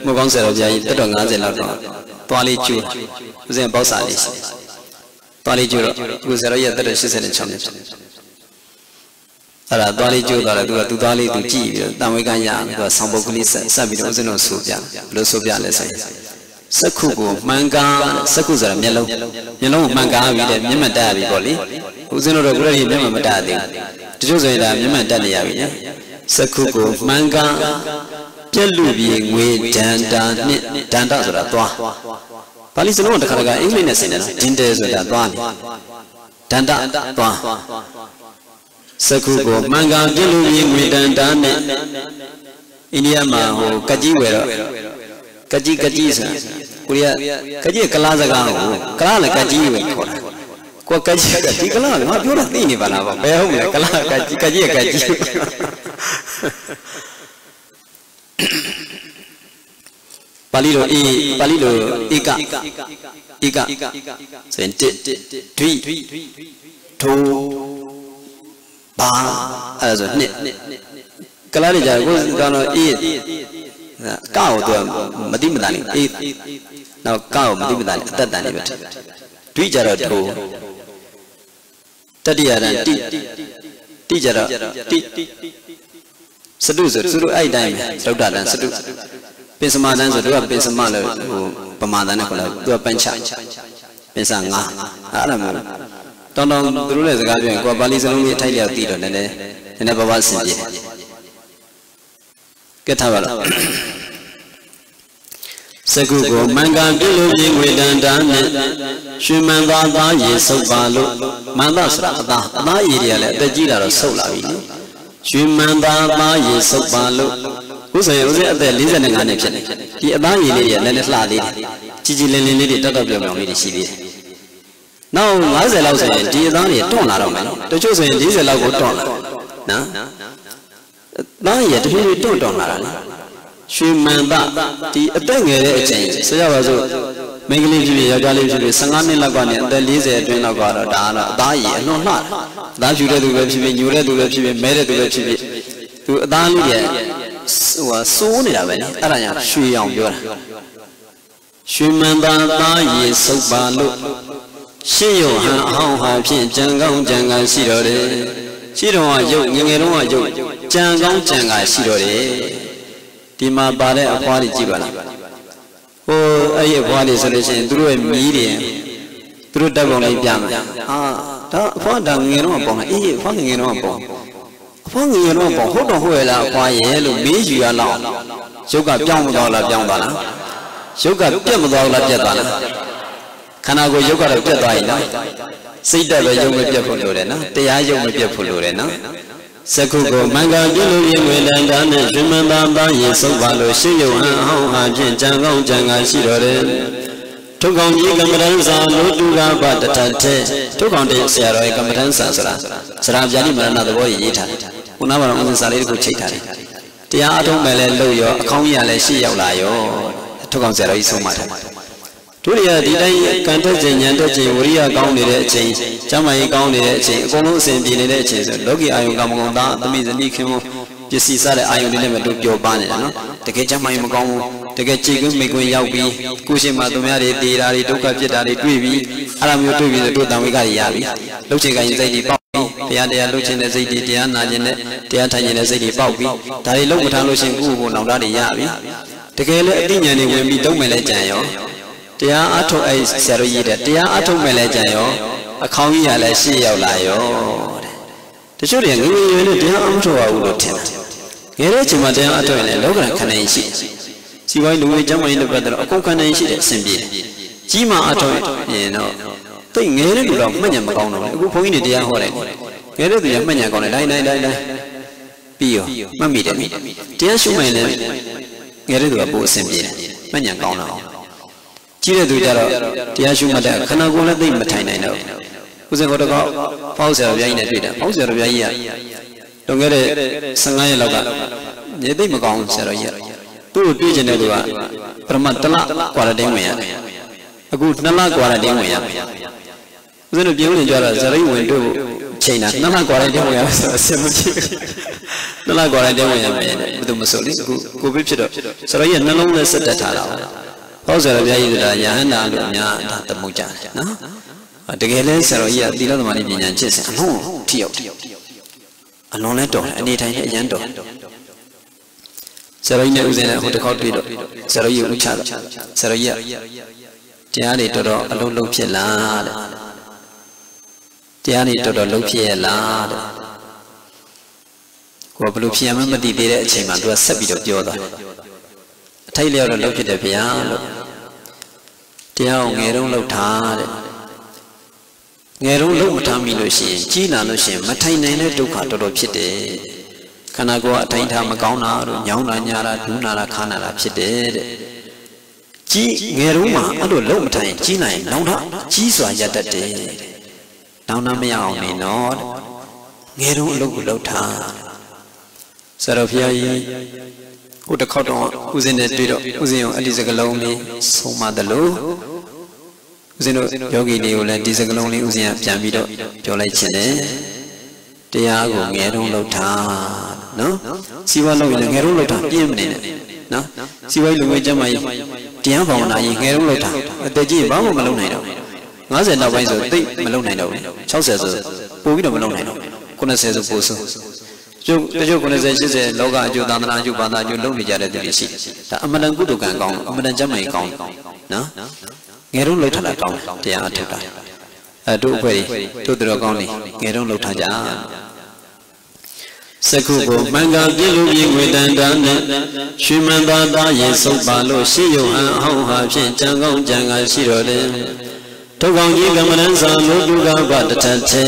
muka saya rojai, terus ngaji lada, tali cur, uzun bau salis, tali cur, muka saya rojai terus seseni canggung. अरे दाली जो दाले तो तो दाली तो ची दामिका यान तो संबोगली सभी लोग उसने सोचा लोग सोचा ले सही सकुगो मंगा सकुजरा मिलो मिलो मंगा भी ले मिलो मटा भी बोली उसने लोग बोले मिलो मटा दे जो जो इधर मिलो मटा ले आवे ना सकुगो मंगा चलू भी वे डंडा ने डंडा जोड़ा तो पाली से लोग देखा लगा इंग्लिश ने सेना डंडे जोड़ा तो डंडा तो Sakugo manga diluvi muidan dana. India mahu kajiwero, kaji kaji sa kuya kaji kala sa ka ho kala la kaji we khol ko kaji kaji kala ma pyo la thi ni ba la ba bae ho la kala kaji kaji kaji pali lo e pali lo eka eka sen te dui tho ba a so ne kala ni ja ko ka no e Kao da maddi badani, na kao maddi badani, ata dani bata. Tui jara do, tadi jara ti, ti jara ti, satu satu satu ay dani, satu dalan satu. Pensama dani satu, pensama le, pemada ne kala, dua penca, pensang ah, alam. Tolong dulu le sekarang, gua balik sebelum Thailand lihat tidur, nene, nene bawa senjai. Kita bawa. Segugo mangan dulu jengwedan dan, cuman bawa ye sebalu, mana surat dah, dah iria le, dah jila rasulah ini, cuman bawa ye sebalu, usai usai ada liza dengan ni macam ni, dah iria le, ni seladi, cici le ni ni tetap dia memang ini sibir. Nau masa lau saya, dia dah ni tuan lah ramai, tu cuma saya dia lau tuan lah, nah, dah ye tu ni tuan tuan lah ni. Şumanba di adengere için seyavazu mengli gibi yagali gibi sanganın lagani delize duyna gara dana dahi nona daha jure duvar gibi jure duvar gibi mere duvar gibi tu daniye o suni laveni araya şuyam diyor şumanba dahi sobalu şiyo ha ha pin cangan cangan şirore şiroa yok yengeroa yok cangan cangan şirore Dima bale akuari jiba lah. Oh, ayat akuari selesai. Dulu emiri, dulu dah boleh jam. Ah, dah faham dah ngiru apa? Iya, faham ngiru apa? Faham ngiru apa? Hukum hukumlah akuari lu maju lah. Juga jam dolar jam dolar. Juga jam dolar jam dolar. Karena gua juga jam dolar ini. Sida berjam berjam puluh rena. Tiada jam berjam puluh rena. Sekugo mangan dulu jengwedan dan, cuman bawa ye sebalu siyo hau hajin canggau canggah sirore. Tukang ini kemarin sahaja juga pada tante, tukang dia siarai kemarin sahaja. Serap jadi mana tu boleh jita. Una orang orang salir kucing tadi. Tiada orang melelu yo, kau ni ada siapa layo. Tukang siarai semua. Tulia di dalam kantor jenjang tu jenguria kaum ni dek jeng, jamai kaum ni dek jeng, kaum sendi ni dek jeng. Logi ayam kamu dah, demi jadi kamu jadi sisa ayam ni dek betul jawapan ya, no. Teka jamai kamu, teka cikgu mengkui jauhi, kucing madu melayu dirari, duka jadi tuibi, alam itu tuibi tu tamu kari ya bi. Logi kain jadi bau, tiada dia logi ni jadi tiada najin, tiada tajin ni jadi bau bi. Tapi logi bukan logi kubu naudar dia bi. Teka le di ni kami tahu melayu yo. Tiada atau ayat seruiya, tiada atau melayu, akau ini ada siapa layu. Tercuri yang ini ini tiada amru awal itu. Kerana cuma tiada atau ini logat kanan isi. Siapa yang luar zaman ini berada aku kanan isi sendiri. Cuma atau ini, tapi kerana dulu banyak macam orang, aku pun ini dia orang. Kerana dulu banyak orang, dah dah dah dah. Pio, mami demi. Tiada semua ini kerana dulu aku sendiri, banyak orang. Ciri tu cara dia cuma dah, karena gua lagi matai naik naik. Usaha kita kau, pausir biaya ini tidak, pausir biaya. Tunggu deh, sengaja laga. Jadi macam seroya. Tuh tuh jenis dua, permatala kuala dengmaya. Aku nala kuala dengmaya. Usaha biaya ni jual seroya itu China. Nala kuala dengmaya macam macam. Nala kuala dengmaya macam itu masuk ni. Kau berpikir seroya nala orang sedar cara. Pausar biaya itu dah jangan dah lunya dah temukan, nah. Adakah seroya di dalam hari ini jangan cecah, no, tiap, no leto, ni dah ni jangan do. Seroya uzena untuk kau tido, seroya ucap, seroya tiada itu dah lalu lupa lada, tiada itu dah lupa lada. Kau lupa mana di daerah cuma dua sebiji jodoh. Thailand orang lupa dia biar, dia orang lupa dia, orang lupa milo sih, China milo sih, macam ni ni tu kata lupa dia, karena gua Thailand macam kau na, orang nyau na nyara, tu na la, kana la lupa dia, Ji Geruma, I don't know time, Gina, Nona, Jesus, I get that day. Nana me only nod. Geru look low time. Sarafia, who the cotton, who's in the video, who's in a disagaloni, so madalo. Zeno yogi neola disagaloni, who's in a jamido, Jolachine. They are going Geru low time. No, Siva low in a Geru low time, Yemen. No, Siva low Jamai. Tiang phong này nghe đúng lời thật, tại vì báo một lâu này đâu, nói gì nào bây giờ tí một lâu này đâu, cháu sẽ giờ bố biết được một lâu này đâu, con là sẽ giờ bố số, cho cho con là sẽ chứ sẽ lâu cả cho đàn đàn cho bà đàn cho lâu thì giờ để để xí, ta âm thanh cũng được cả con, âm thanh chấm này con, đó, nghe đúng lời thật là con, thì anh thật là, à tôi về, tôi từ đó con này nghe đúng lời thật giả. Sakubo manga dilu yingwe dandana Shumanda da yin sopalo shiyo an hao ha pshin changong changa shiro le Togong yi gamaransa loduga badatate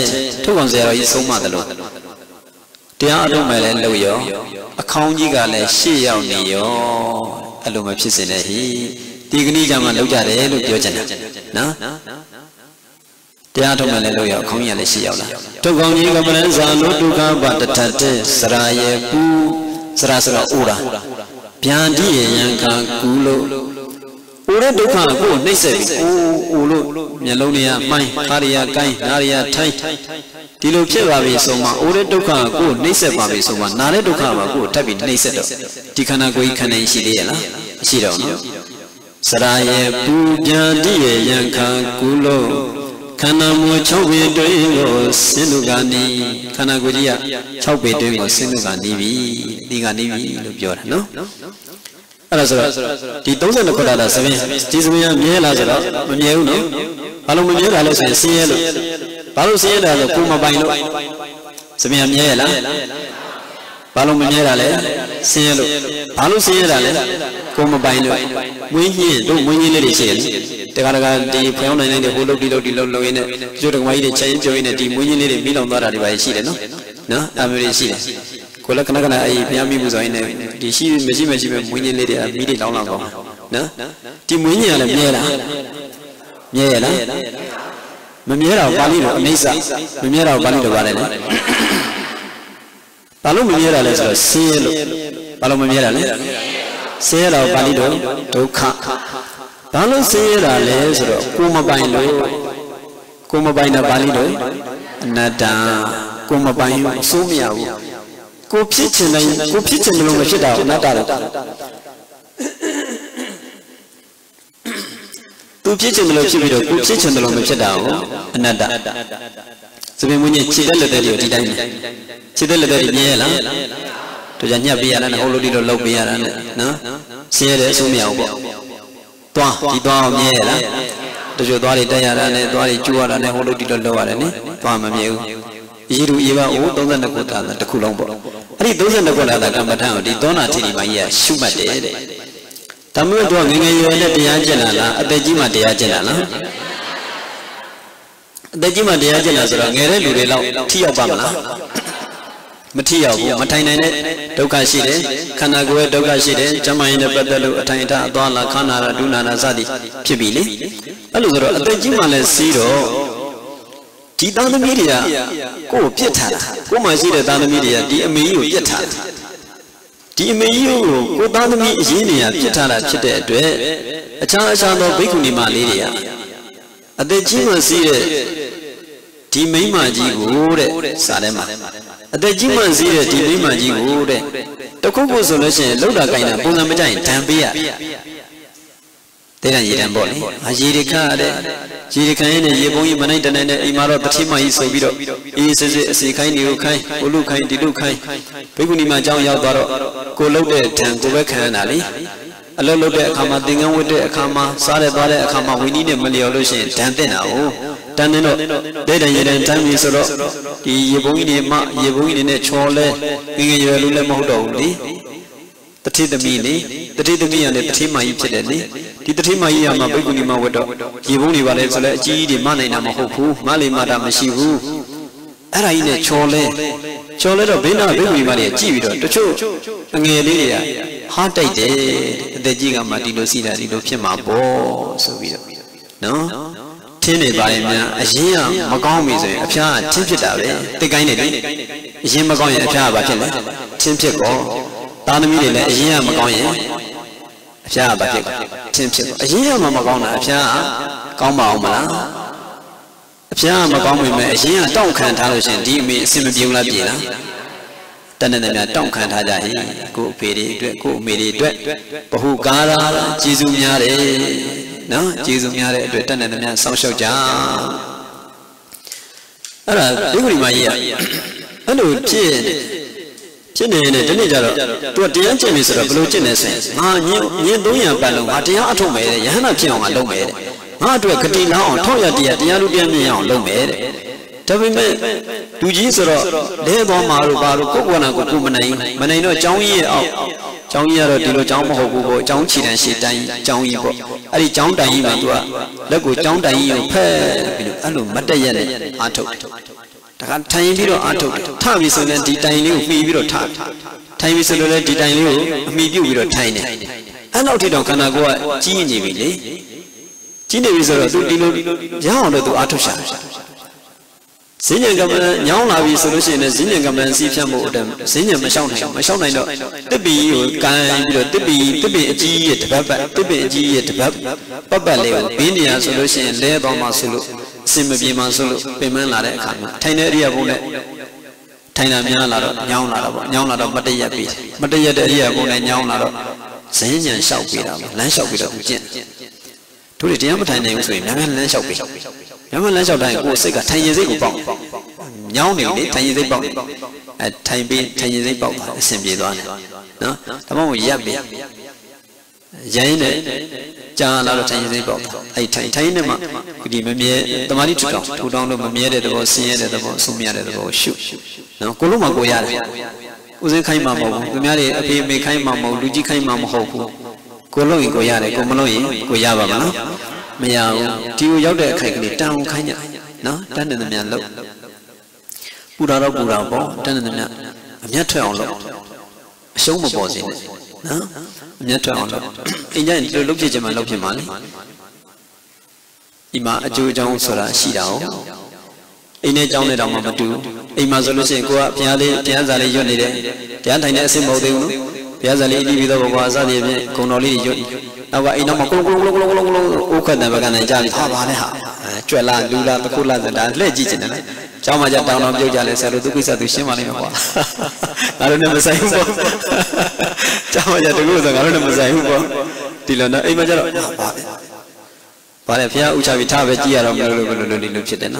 Togong zero yi somadalo Tia adumay le lo yo Akhaong yi ga le shiyo ni yo Alumay pshisi le hi Tigni jama loja le lo kyo jana Na? Tiada mana loya kongnya lesiaola. Tu kongnya kemudian zalu duga badatante seraya pu serasa ura. Pian dia yang kang kulo. Ura duga aku nasi. Ulo nyalonia mai karya kai karya thai. Tilukce babi semua. Ura duga aku nasi babi semua. Nare duga aku tapi nasi do. Tikana kui kena isiri la, isirau. Seraya pu pian dia yang kang kulo. Kana mo chauwe doingo sinugani Kana guriya chauwe doingo sinugani vi Nigani vi lo biora no Ara sara Di tongsa na koda da sami Di samiya miye la sara Miye u no Palo miye la lo sami siye lo Palo siye la lo kuma bai lo Samiya miye la Palo miye la le siye lo Palo siye la le kuma bai lo Mwenye do mwenye le di siye lo Tengah tengah di pelayan ini dia hulur di laut di laut laut ini, jodoh kami ini cair cair ini di mungkin ini milan darah di bawah sini, no, no, ambil sini. Kalau kena kena ini pelayan muda ini di sini macam macam mungkin ini dia mili laut laut, no, di mungkin ada miela, miela, memiela balik lo, nisa, memiela balik lo balik lo. Kalau memiela le so selo, kalau memiela le selo balik lo, duka. Kalau saya leh sura, kuma bayi loh, kuma bayi na bali loh, nada, kuma bayi sumia, kopi cenai, kopi cenderung macam dah, nada lah. Kopi cenderung macam itu, kopi cenderung macam dah, nada. Sebab punya cedal dari orang ini, cedal dari ni lah, tu jangan biaran, allah di dalam biaran, na, saya sumia aku. Tua, di tua mie lah. Tujuh tua di daya lah, tua di cua lah, hulu di dalam luar ni, tua mie. Iru iba, oh, dosa nak buat ada, tak kulang boleh. Hari dosa nak buat ada, kamu tahu di dona tiri maya, cuma deh. Tamu tua gengnya ada dia jenar lah, ada jima dia jenar lah. Ada jima dia jenar sura, ngeri lu belau, tiaw bam lah. Mati aku, matai nenek, dokar sih deh, kanan gue dokar sih deh, cuma ini berdalu, matai itu doa lah, kanan ada dua nana zadi, cebile, alu zoro, ada jimale siro, di dalam media, ko pieta, ko masih dalam media, di meiu pieta, di meiu, ko dalam media pieta lah, cete dua, acah acah doa berikuni malaria, ada jimale siro, di meima jigure, sarema. Ada jimat sih, jimat macam guru. Takku bosan macam, luda kaina, bukan macam tempia. Tiada jiran boleh. Jirika ada, jirika ini, ye bongi mana itu nene, imarat terima ini sobiro. Ini sese sekai niu kai, ulu kai, dilu kai. Begini macam yang baru, kolau deh, tangguh berkhaya nali. Alah luda kama dengan udah kama, sare sare kama, ini ni melayu lusa, tenten aku. Tanah no, dekat ni ada tanah ni soro, ini bumi ni ma, ini bumi ni cahol le, ini jual lule mahudau ni, tetapi demi ni, tetapi demi yang tetapi mai cedek ni, tetapi mai yang ma beguni ma weda, ini bumi balai soro, ciri mana ini nama hukum, malai mana masih hukum, arah ini cahol le. Çoğunlar da bina bina var ya, cibi de, çoğu angeli ya, hatta ide, de ciga madilo sida dilo piyama bo, sobiyo, no, tene bari ya, jiya magam bize, apya çimçe davre, te gayne değil, jiya magam ya apya batile, çimçe ko, tanımı değil, jiya magam ya, apya batile, çimçe ko, jiya magam na apya, kamba omala. Piyam bakamı mı? Şimdi tam kantarı şimdi değil mi? Şimdi biyonla biyla. Tanınamıyor tam kantarı da hi. Ko peri dö, ko meri dö. Bahu kara, cizum yare, na cizum yare dö. Tanınamıyor samşoca. Ara, ne kurma ya? Anu çin, çin ne ne? Çin ne caro? Tuğ diye çin mi sıra? Bulu çin ne sen? Ha, niye niye doyan balon? Ha, diye atom meyre, yahana piyam balon meyre. Hatta katilin ağın toya diye diye rupiye mi ağın lomber? Tabii mi? Tuji sıra ne bağ maru baru kokwana koku manay manay no çawiye ağ çawiye ro dilo çaw mahoku bo çaw çiğden şeyden çawiye bo. Ali çaw dahi mantua. Lagu çaw dahi yok pe bilo alu maddeyi ne atok. Takan tayin bilo atok. Tam isimle di tayin yok mi bilo tam. Tayin isimle di tayin yok mi bilo tayin. An altı dokana go ciğinci bile. Cine bizler du dilo yalan da du atuşa. Senin kamen yalan abi söyleyene senin kamen siyam odam senin meşanay meşanay da tabi kan biro tabi tabi ciye tabi tabi ciye tabi babalev biniya söyleyene lebama söyle simbiman söyle pemanlara karma. Tayner ya bu ne tayner miyalara yalanlara yalanlara maddeya bir maddeya da ya bu ne yalanlara senin şaupira lan şaupira ucun. Tuğrul diye mi tanıyın söyle, yaman lan şapbi, yaman lan şapdan ko seka tanıyıcı ko bang, yaman ne tanıyıcı bang, tanıybi tanıyıcı bang, simbi doğan, na, tamam uyabi, yine, canlar tanıyıcı bang, ay tanı tanı mı, ki memiye, tamamı çıkan, tuğdan lo memiye de doğan, siye de doğan, sumiye de doğan, şu, na, koluma koyar, uzun kayma mı, memiye, api me kayma mı, luji kayma mı havu. Koloni koyarı, koloni koyaba mı? Meya, diyor yavda kaygılı, tam kayna, na, tanıdın mı ya lo? Pura ra pura bo, tanıdın mı ya? Amyatı ya lo, şov mu bozin? Na, amyatı ya lo. İnce ince lokçe cema lokçe mali. İma acıcan sora şirao. İne can ne dama matu. İma solusen koa piyade piyazali yönide. Piyade ne esim bozdu? Piyazali individu babasa diye bir konoli diyor. Ama inanma kolon kolon kolon kolon kolon o kadar bakanın cahil tabanı ha. Çöller, dula, takulla zıdan, le cici ne? Çama cahdan amca cahil serudu kısa düşeyim anime var. Arunun mesai bu. Çama cahdan kısa arunun mesai bu. Dilana, ey macar. Bari piyaz uçağı bita ve ciğer amca lolo lolo lolo lolo çete ne?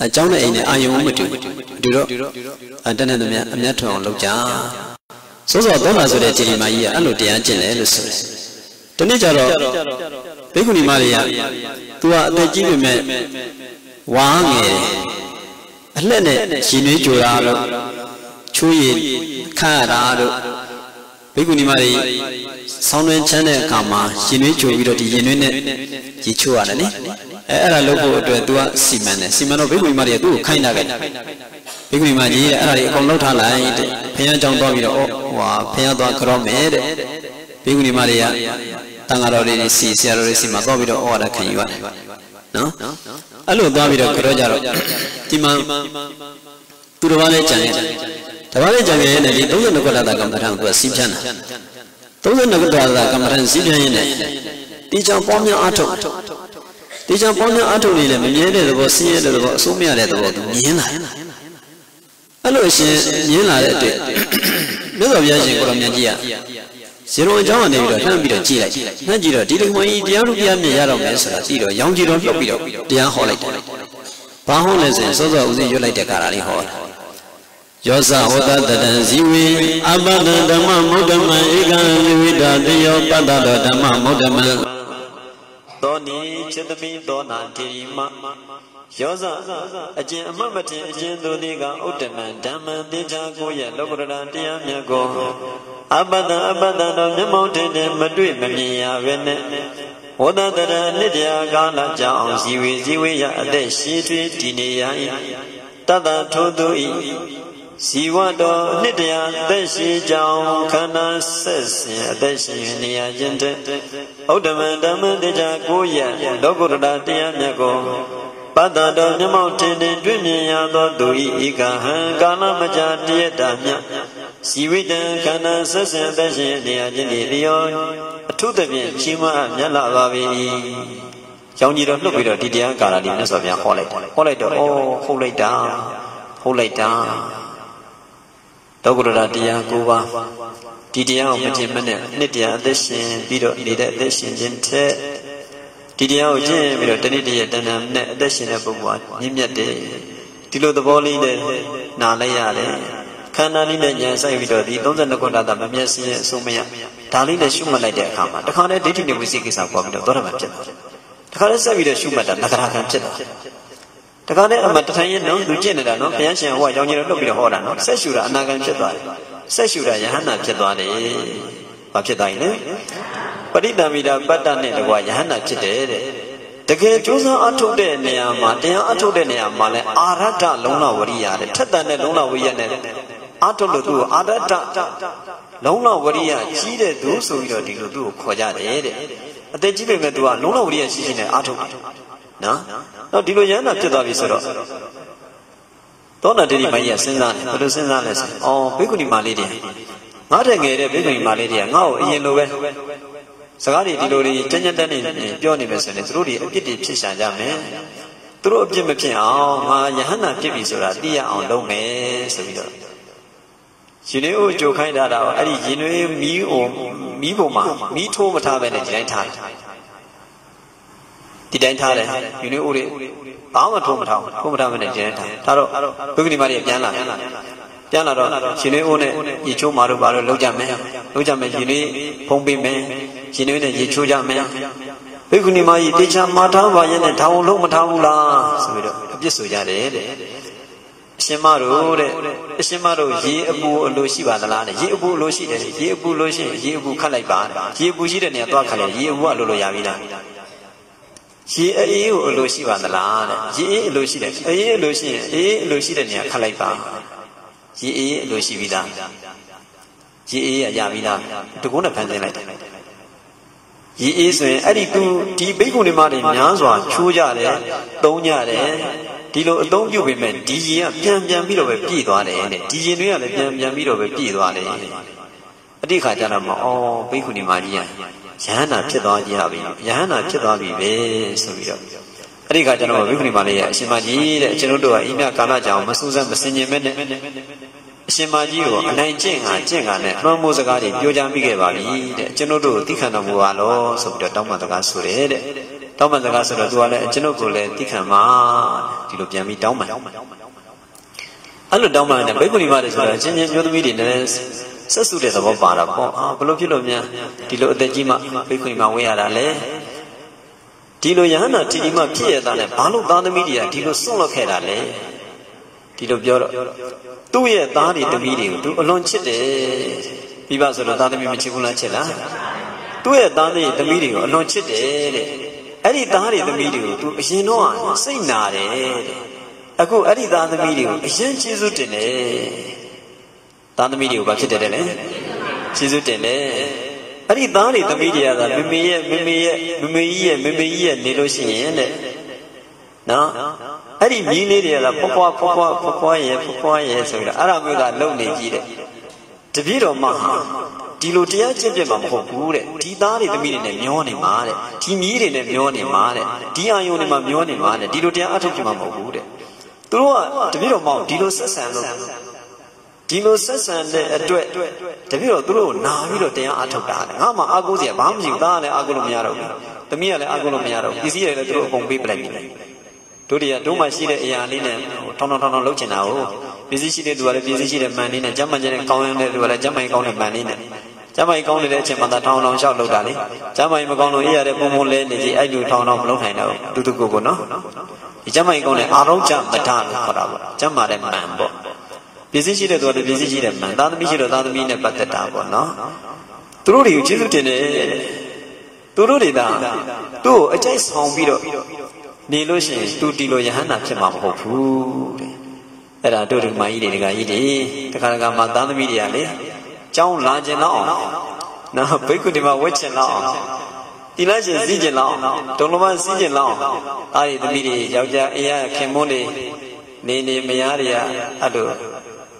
Acağına ine ayım mı diyor? Diyor. Adan hanım ya, amca tuan lokca. Sosa dona söyle cilimayi, alu diye cileli söyle. Tane caro, pekuni Maria, tuva tecili me, vange, alene şini curalı, çuyi, karalı, pekuni Maria, sanın çene kama, şini cuviro diye ne, ciçu anne. Era logo dua dua simane simano beni mari dua kayna gay beni mari era di akong lau thalai peyang jang dua biro wah peyang dua krom eh beni mari ya tangarori si siarori si mago biro ora kayuan, no? Alu dua biro kerajaro, cuma turwale jangan, turwale jangan ni di tujuan negara dagamaran dua simjana, tujuan negara dagamaran simjana ni di jang pomnya ato. Diyeceğim bana atın ile miyede de var, siyede de var, sumiyede de var, niye lan? Alo şey niye lan dedi? Ne zaman yaşın kolamya diye? Sironu canı diyor, sen bir de cilay, ne cilay? Dilim ayı diye rupiye mi yaram mesela? Diyor, yan cilay yok bir de, diye halay. Bahon lezzetli, sonra uzun yolay tekrarlı hal. Yasa hoda da zivi, abada da ma mudama, iganı vida diyor, abada da ma mudama. Doni çetmi donan kirima, yoza acıma bati acıdo diga utemen daman diya koya lobradan diya mego, abada abada no ne maude ne madui memiya vene, oda dera ne diya gana cam zivi zivi ya deşi tüy diniya. Tata Todui Siwado Nidya Deshi Jao Kana Sesya Deshi Niya Jente Odama Dama Deja Goya Dokurada Diya Nyako Pada do nyamau tene dunya do dui igaha kana maja dieta nya siwida kana sasan tashin dia jini liyo athu tabin chima mya la ba bi chong ji do lut pi do di tian kala di nat so byan kho lai kho lai do oh khou lai da khou lai da dokurada diya nine ba di tian ko mjin ma net nit tian a th shin pi do ni de a th shin jin the Didiya ucin biru tadi dia tanam ne ada siapa buat ni macam ni, tilo tu boleh ni, nalaya ni, kanan ni ni saya biru di, tuan tuan nak kau datang macam si semua, tali ni semua lagi dia kama, tak kau ni dia ni musik kisah kau biru, dorang macam tu, tak kau ni saya biru semua dah nak kau macam tu, tak kau ni amat saya ni ucin ni dah, no, pihak saya wah yang ni dah biru orang, no, saya syura anak macam tu, saya syura yang anak macam tu ni. Macam tu ini, perintah mila badan ni terwajah nak cedek. Tetapi juzah atu de ni amal, dia atu de ni amal le arah dah luna waria le, terdah ni luna waria ni atu le tu arah dah luna waria ciri tu suruh dia tu khoja le. Ada ciri ni tu luna waria ciri ni atu, na, na di luar nak cedek bicara. Tuan ada di Malaysia senang, terus senang le. Oh, begini Malaysia. Nada ngere begini Malaysia, ngau ini loh. Sekarang ini loh ini jangan-jangan ini jauh ni berseni. Terus ini kita pisah jame. Terus abjad macam awam, yang nak kita bicara dia awam loh me sebidor. Jadi oh jokai dah dah, hari ini mi om mi boma mi thom thah bener tidak thah. Tidak thah leh, ini ure awam thom thah thom thah bener tidak thah. Taro begini Malaysia jangan lah. Jangan lor, sini orang ini cium maru baru luja me, luja me sini pompi me, sini orang ini cium jam me. Begini mai dicam mata bayan ni tahu lu mata ulah, sebidor. Abis suja deh, semaru deh, semaru ye abu losi badalan, ye abu losi deh, ye abu losi, ye abu khalai bad, ye abu si deh ni atau khalai, ye abu alu loya bila. Ye ayu losi badalan, ye losi deh, ye losi, ye losi deh ni khalai bad. Ye losi vida, ye aja vida, tu guna panjang lagi. Ye seni, hari tu di begu ni mari nyanzwa, cuja le, doanya le, di lo doju bermain, di ye jam jam biru berpi doa le, di ye ni ada jam jam biru berpi doa le. Adi kata nama, oh begu ni mari ya, jangan nak cedai dia abi, jangan nak cedai bibe sembilan. Adi kata nama begu ni mari ya, si mari le, jenuh doa ini agama jauh, masukan bersenye mana. Semaji itu, naik cengang cengang ni, normal sekali. Jauh mikir balik, jenuh tu tiga nama walau sebut tahu mandakan surat, tahu mandakan surat dua le, jenuh boleh tiga mana, di luar jami tahu mana. Alu tahu mana, baik pun ibarat surat, jenuh jodoh miri ni, sesuatu sebab barang pun, ah belum belum ni, di luar dajima baik pun ibarat wayar le, di luar yang mana di luar piye dah le, balu dah miri ya, di luar solok he dah le. Tiada biar tu ye tadi demi dia tu loncat eh, biar solo tadi memang cikgulan cila. Tu ye tadi demi dia loncat eh, hari tadi demi dia tu jenuan sinar eh, aku hari tadi demi dia jen cizu tene, tadi demi dia baca tene, cizu tene, hari tadi demi dia dah memiye memiye memiye memiye nilosi ni, na. Hari mili dia la, pukua pukua pukua ye pukua ye semua. Arah muda lau neji le. Tapi ramah, di luar cipta mampu pura. Di dalam itu mili ni mioni male, di mili ni mioni male, di ayun ni mioni male. Di luar cipta mampu pura. Tuan, tapi ramah di luar sesan tu, di luar sesan ni dua. Tapi ramah tuan, nabi luar dia atuk dah. Hama aku dia, bam jiu dah le aku luar miarau. Tapi le aku luar miarau. Isi le tuan pompi pelan. Tu dia, tu masih ada yang ni nih, tonton-tonton lucu naoh. Bizi sih dia dua le, bizi sih dia mani nih. Jam aja nih kau yang dia dua le, jam aja kau nih mani nih. Jam aja kau nih dia cuma dah tonton show lucu dah ni. Jam aja kau nih iya ada pemul le nih, ayu tonton lucu naoh. Tutu gugur no. Jam aja kau nih arau jam betul korang. Jam ada mambo. Bizi sih dia dua le, bizi sih dia mani. Tanam bizi dia, tanam ini betul dah korang no. Turun dia uji tu je nih. Turun dia dah. Tu aja is hang biru. Ni lo sih, tu di lo yang nak cemam hobu. အဲ့ဒါတို့ဒီမာကြီးတွေတကကြီးတွေတခါတခါမှသားသမီးတွေကလေကြောင်းလာခြင်းတော့အောင်နော်ဘိက္ခုဒီမှာဝတ်ခြင်းတော့အောင်တိလရှင်စည်းခြင်းတော့အောင်ဒုံလမစည်းခြင်းတော့အောင်အားရသမီးတွေယောက်ျားအရာခင်မွန်းတွေနေနေမယားတွေကအဲ့လို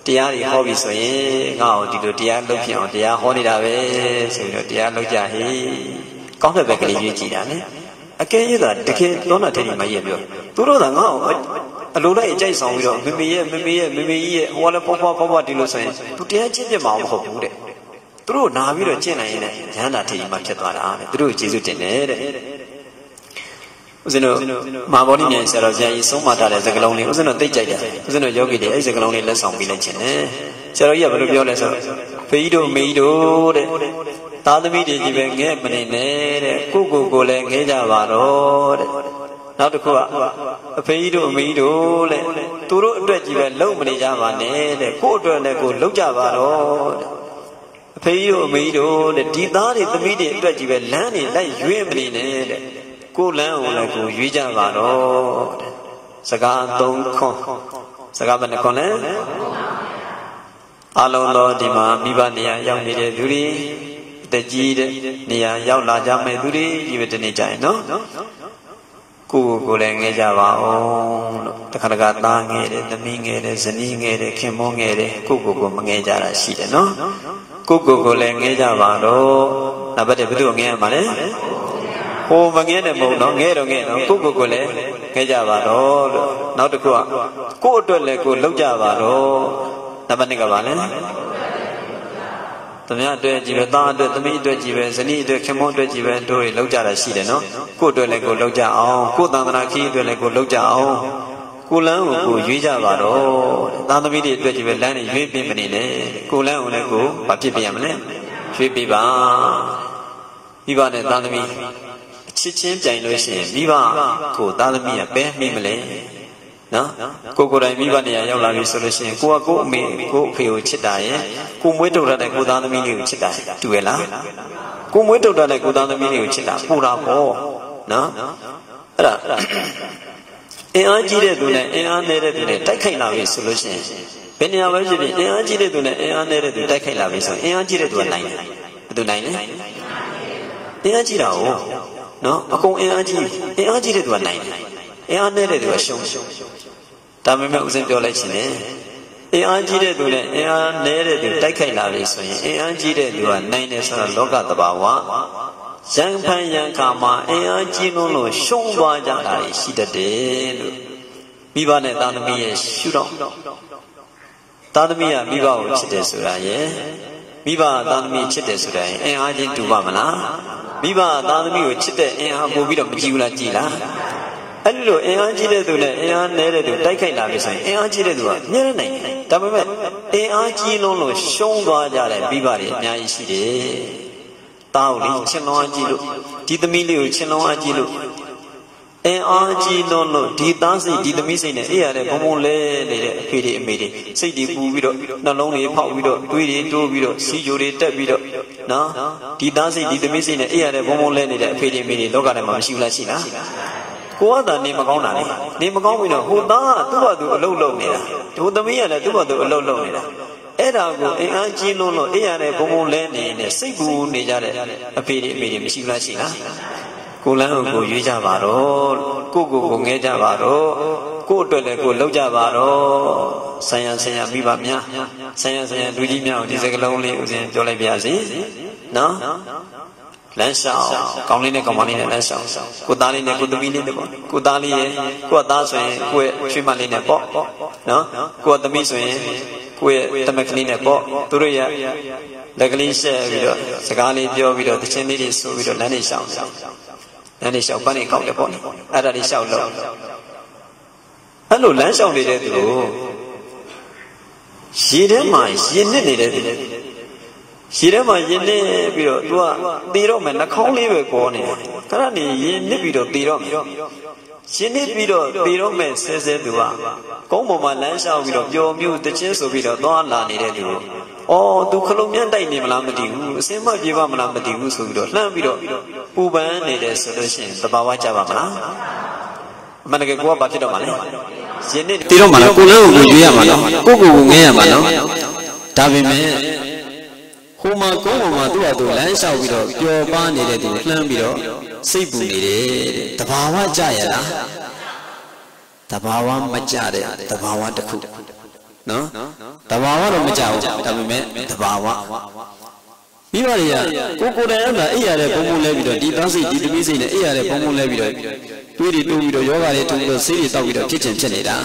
တရားတွေဟောပြီဆိုရင်ငါ့ကိုဒီလိုတရားလုပ်ပြအောင်တရားဟောနေတာပဲဆိုပြီးတော့တရားလုပ်ကြဟိကောင်းတဲ့ဘက်ကလေးရွေးကြည့်တာလေအကဲရတာတကယ်တော့နာတဲ့ဒီမကြီးပြောသူတို့ကငါ့ကိုအလိုလိုက်အကြိုက်ဆောင်ပြီးတော့မေမေရဲ့မေမေရဲ့မေမေကြီးရဲ့ဟိုကလည်းပေါ့ပေါ့ပေါ့ပေါ့ဒီလိုဆိုရင်သူတရားချင်းပြမအောင်မဟုတ်ဘူးတဲ့သူတို့နာပြီးတော့ကျင့်နိုင်ရင်လည်းရဟန္တာထေရီမှာဖြစ်သွားတာတဲ့သူတို့ကျေးဇူးတင်တယ်တဲ့ဦးဇင်းတို့မာဘောနိမြန်ဆရာတော်ဆရာကြီးဆုံးမတာတဲ့စကားလုံးလေးဦးဇင်းတို့သိကြိုက်တယ်ဦးဇင်းတို့ယောဂီတွေအဲ့စကားလုံးလေးလက်ဆောင်ပေးလိုက်ခြင်းနဲ့ဆရာတော်ကြီးကဘယ်လိုပြောလဲဆိုတော့ဖေကြီးတို့မေကြီးတို့တဲ့သားသမီးတွေကြီးပဲငဲ့မနေနဲ့တဲ့ကိုကိုကိုလည်းငဲ့ကြပါတော့တဲ့နောက်တစ်ခုကအဖေကြီးတို့အမေကြီးတို့တဲ့သူတို့အတွက်ကြီးပဲလုံမနေကြပါနဲ့တဲ့ကိုအတွက်လည်းကိုလုံကြပါတော့တဲ့အဖေကြီးတို့အမေကြီးတို့တဲ့ဒီသားတွေသမီးတွေအတွက်ကြီးပဲလမ်းတွေလိုက်ရွေးမနေနဲ့တဲ့ကိုလမ်းကိုလည်းကိုရွေးကြပါတော့တဲ့စကားသုံးခွန်းစကားဘယ်နှခွန်းလဲအလုံးတော်ဒီမှာမိဘနေရာရောက်နေတဲ့သူတွေတကြီးတဲ့နေရာရောက်လာကြမဲ့သူတွေဒီပဲတနေ့ကြရင်နော်ကိုကိုကိုလည်းငဲကြပါအောင်လို့တခါတခါသားငဲတယ်သမီးငဲတယ်ဇနီးငဲတယ်ခင်မုန်းငဲတယ်ကိုကိုကိုမငဲကြတာရှိတယ်နော်ကိုကိုကိုလည်းငဲကြပါတော့ဒါပဲဘယ်သူငဲရမှာလဲဟိုမငဲတယ်မဟုတ်တော့ငဲတော့ငဲတော့ကိုကိုကိုလည်းငဲကြပါတော့လို့နောက်တစ်ခုကကိုအတွက်လည်းကိုလောက်ကြပါတော့ဒါပဲကပါလဲသမီးအတွက်ကြီးပဲသားအတွက်သမီးအတွက်ကြီးပဲဇနီးအတွက်ခင်မွန်းအတွက်ကြီးပဲတို့တွေလောက်ကြတာရှိတယ်နော်ကို့အတွက်လည်းကိုလောက်ကြအောင်ကို့တန်တရာခီးအတွက်လည်းကိုလောက်ကြအောင်ကိုလန်းကိုကိုရွေးကြပါတော့သားသမီးတွေအတွက်ကြီးပဲလမ်းတွေရွေးပြမနေနဲ့ကိုလန်းကိုလည်းကိုမပြစ်ပြရမလဲရွေးပြပါမိဘနဲ့သားသမီးအချစ်ချင်းပြိုင်လို့ရှိရင်မိဘကိုသားသမီးကပဲမိမလဲနော်ကိုကိုယ်တိုင်မိဘနေရာရောက်လာပြီဆိုလို့ရှိရင်ကိုကကိုအမေကိုအဖေကိုချစ်တာရယ်ကိုမွေးထုတ်တဲ့ကိုသားသမီးလေးကိုချစ်တာတူရဲ့လားကိုမွေးထုတ်တဲ့ကိုသားသမီးလေးကိုချစ်တာပူတာပေါ့နော်အဲ့ဒါအင်အားကြီးတဲ့သူနဲ့အင်အားနည်းတဲ့သူနဲ့တိုက်ခိုက်လာပြီဆိုလို့ရှိရင်ဘယ်နေရာပဲဖြစ်ဖြစ်အင်အားကြီးတဲ့သူနဲ့အင်အားနည်းတဲ့သူတိုက်ခိုက်လာပြီဆိုရင်အင်အားကြီးတဲ့သူကနိုင်တယ်ဘယ်သူနိုင်လဲအင်အားကြီးတာကိုနော်အကုန်အင်အားကြီးအင်အားကြီးတဲ့သူကနိုင်တယ်အင်အားနည်းတဲ့သူကရှုံးဒါပေမဲ့ဦးဇင်းပြောလိုက်ရှင်လေအင်အားကြီးတဲ့သူနဲ့အင်အားနည်းတဲ့သူတိုက်ခိုက်လာပြီဆိုရင်အင်အားကြီးတဲ့သူကနိုင်တယ်ဆိုတာလောကသဘာဝရံဖန်ရံခါမှာအင်အားကြီးလုံးလို့ရှုံးသွားကြတာရှိတတ်တယ်လို့မိဘနဲ့သားသမီးရဲ့ရှုတော့သားသမီးကမိဘကိုချစ်တယ်ဆိုတာရယ်မိဘကသားသမီးချစ်တယ်ဆိုတာရယ်အင်အားချင်းတူပါမလားမိဘကသားသမီးကိုချစ်တဲ့အင်အားပို့ပြီးတော့မကြည့်ဘူးလားကြည့်လားအဲ့လိုအင်အားကြီးတဲ့သူနဲ့အင်အားနည်းတဲ့သူတိုက်ခိုက်လာပြီဆိုရင်အင်အားကြီးတဲ့သူကမြဲနိုင်တယ်ဒါပေမဲ့အင်အားကြီးလုံးလို့ရှုံးသွားကြတဲ့မိဘတွေအများကြီးရှိတယ်တားကိုလေချင်လုံးအားကြီးလို့ဒီသမီးလေးကိုချင်လုံးအားကြီးလို့အင်အားကြီးလုံးလို့ဒီသားစိတ်ဒီသမီးစိတ်နဲ့အေးရတဲ့ဘုံဘုံလဲနေတဲ့အဖေတွေအမေတွေစိတ်တွေပူပြီးတော့နှလုံးတွေဖောက်ပြီးတော့တွေးတွေတိုးပြီးတော့စီယိုတွေတက်ပြီးတော့နော်ဒီသားစိတ်ဒီသမီးစိတ်နဲ့အေးရတဲ့ဘုံဘုံလဲနေတဲ့အဖေတွေအမေတွေလောကထဲမှာမရှိဘူးလားရှိလားကိုကသာနေမကောင်းတာလေနေမကောင်းပြီတော့ဟိုသားကသူ့ဘာသူအလုပ်လုပ်နေတာဒုသမီးကလည်းသူ့ဘာသူအလုပ်လုပ်နေတာအဲ့ဒါကိုအင်အားကြီးလုံးလို့အေးရတဲ့ဘုံဘုံလဲနေနေစိတ်ပူနေကြတဲ့အဖေတွေအမေတွေမရှိဘူးလားရှိလားကိုလန်းကိုကိုရွေးကြပါတော့ကိုကိုကိုငဲကြပါတော့ကိုအတွက်လည်းကိုလောက်ကြပါတော့ဆံရဆံရမိပါများဆံရဆံရလူကြီးများကိုဒီစကားလုံးလေးဦးဇင်းပြောလိုက်ပါစေနော်လမ်းဆောင်ကောင်းလေးနဲ့ကောင်းမလေးနဲ့လမ်းဆောင်ကိုသားလေးနဲ့ကိုသမီးလေးနဲ့ပေါ့ကိုသားလေးရဲ့ကိုသားဆိုရင်ကိုရဲ့ချွေးမလေးနဲ့ပေါ့နော်ကိုသမီးဆိုရင်ကိုရဲ့တမက်ကလေးနဲ့ပေါ့သူတို့ရဲ့လက်ကလေးဆက်ပြီးတော့စကားလေးပြောပြီးတော့သချင်းလေးတွေဆိုပြီးတော့လမ်းနေရှောင်းလမ်းနေရှောင်းပန်းနေကောက်တယ်ပေါ့အဲ့ဒါလေးရှောင်းလို့အဲ့လိုလမ်းရှောင်းနေတဲ့သူကိုရေထဲမှာရေနစ်နေတဲ့သူရှည်ထဲမှာရင်နစ်ပြီးတော့သူကသေတော့မယ်နှခေါင်းလေးပဲကောနေတယ်ခဏနေရင်နစ်ပြီးတော့သေတော့မယ်ရှင်နစ်ပြီးတော့သေတော့မယ်ဆဲဆဲသူကကုန်းပေါ်မှာလမ်းလျှောက်ပြီးတော့ပျော်မြို့တချင်းဆိုပြီးတော့သွားလာနေတဲ့သူကိုအော်သူခလုံးမြတ်တိုက်နေမလားမသိဘူးအစင်းမပြေပါမလားမသိဘူးဆိုပြီးတော့လှမ်းပြီးတော့ပူပန်းနေတယ်ဆိုလို့ရှိရင်သဘာဝကျပါမလားအမှန်တကယ်ကိုကဘာဖြစ်တော့မှလဲ Tiro mano, kulo kujuya mano, kuku ngaya mano. Tabi me. Huma kuku mano tu adu lansau biro, joban ni tu lan biro, seibu ni. Tabawa jaya lah. Tabawa macam ada, tabawa takut. No, tabawa ramai jauh. Tabi me, tabawa. Biar dia, kuku dah ada, iya ada pemulai biro, di tansi, di demi sini, iya ada pemulai biro. Tuiri tu biro, yoga le tu biro, siri tu biro, kicen cene dah.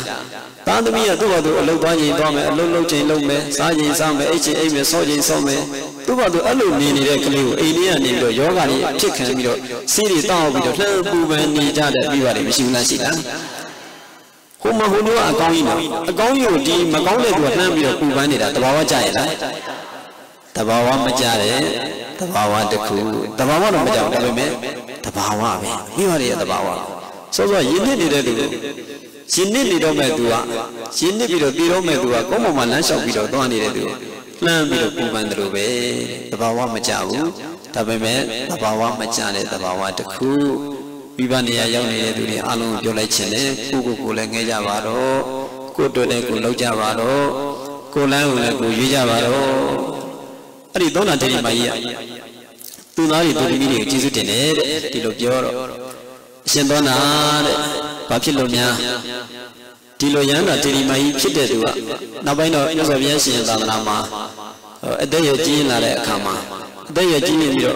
Tanpa dia tu baru, alu banjir dua me, alu alu cene alu me, sajen sam me, ece ece me, sajen sam me. Tu baru alu ni ni lekeliu, ini ni biro, yoga ni kicen biro, siri tu biro, lembu ni jadi biar dia mesti nasi dah. Kuma hulu agau ini, agau ini di magau le tu lembu biro, lembu ni dah, tabawa jaya dah. तबावा मचा रहे, तबावा देखो, तबावा ना मचाओ तबे में, तबावा में, ये वाली है तबावा। सोचो जिन्हें निरे दुआ, जिन्हें निरो में दुआ, जिन्हें बिरो बिरो में दुआ, कौन मालना शब्द बिरो तो आने दुआ, ना बिरो कुमार दुबे, तबावा मचाओ, तबे में, तबावा मचा रहे, तबावा देखो, विवानी आयोग निरे दुआ, आलू जोले चले, कुकु कुले गया वालो, कुटोने कुलो जा वालो, कुलाय उले कुजी जा वालो अरे दोनों तेरी माया तू ना रे तू मेरी चीज़ तेरे तेरो प्यारो शंदोना रे पापी लोमिया तेरो याना तेरी मायी पिटे दुआ ना भाई ना ना सब यार शंदोना माँ दे ये चीज़ ना रे कामा दे ये चीज़ मिलो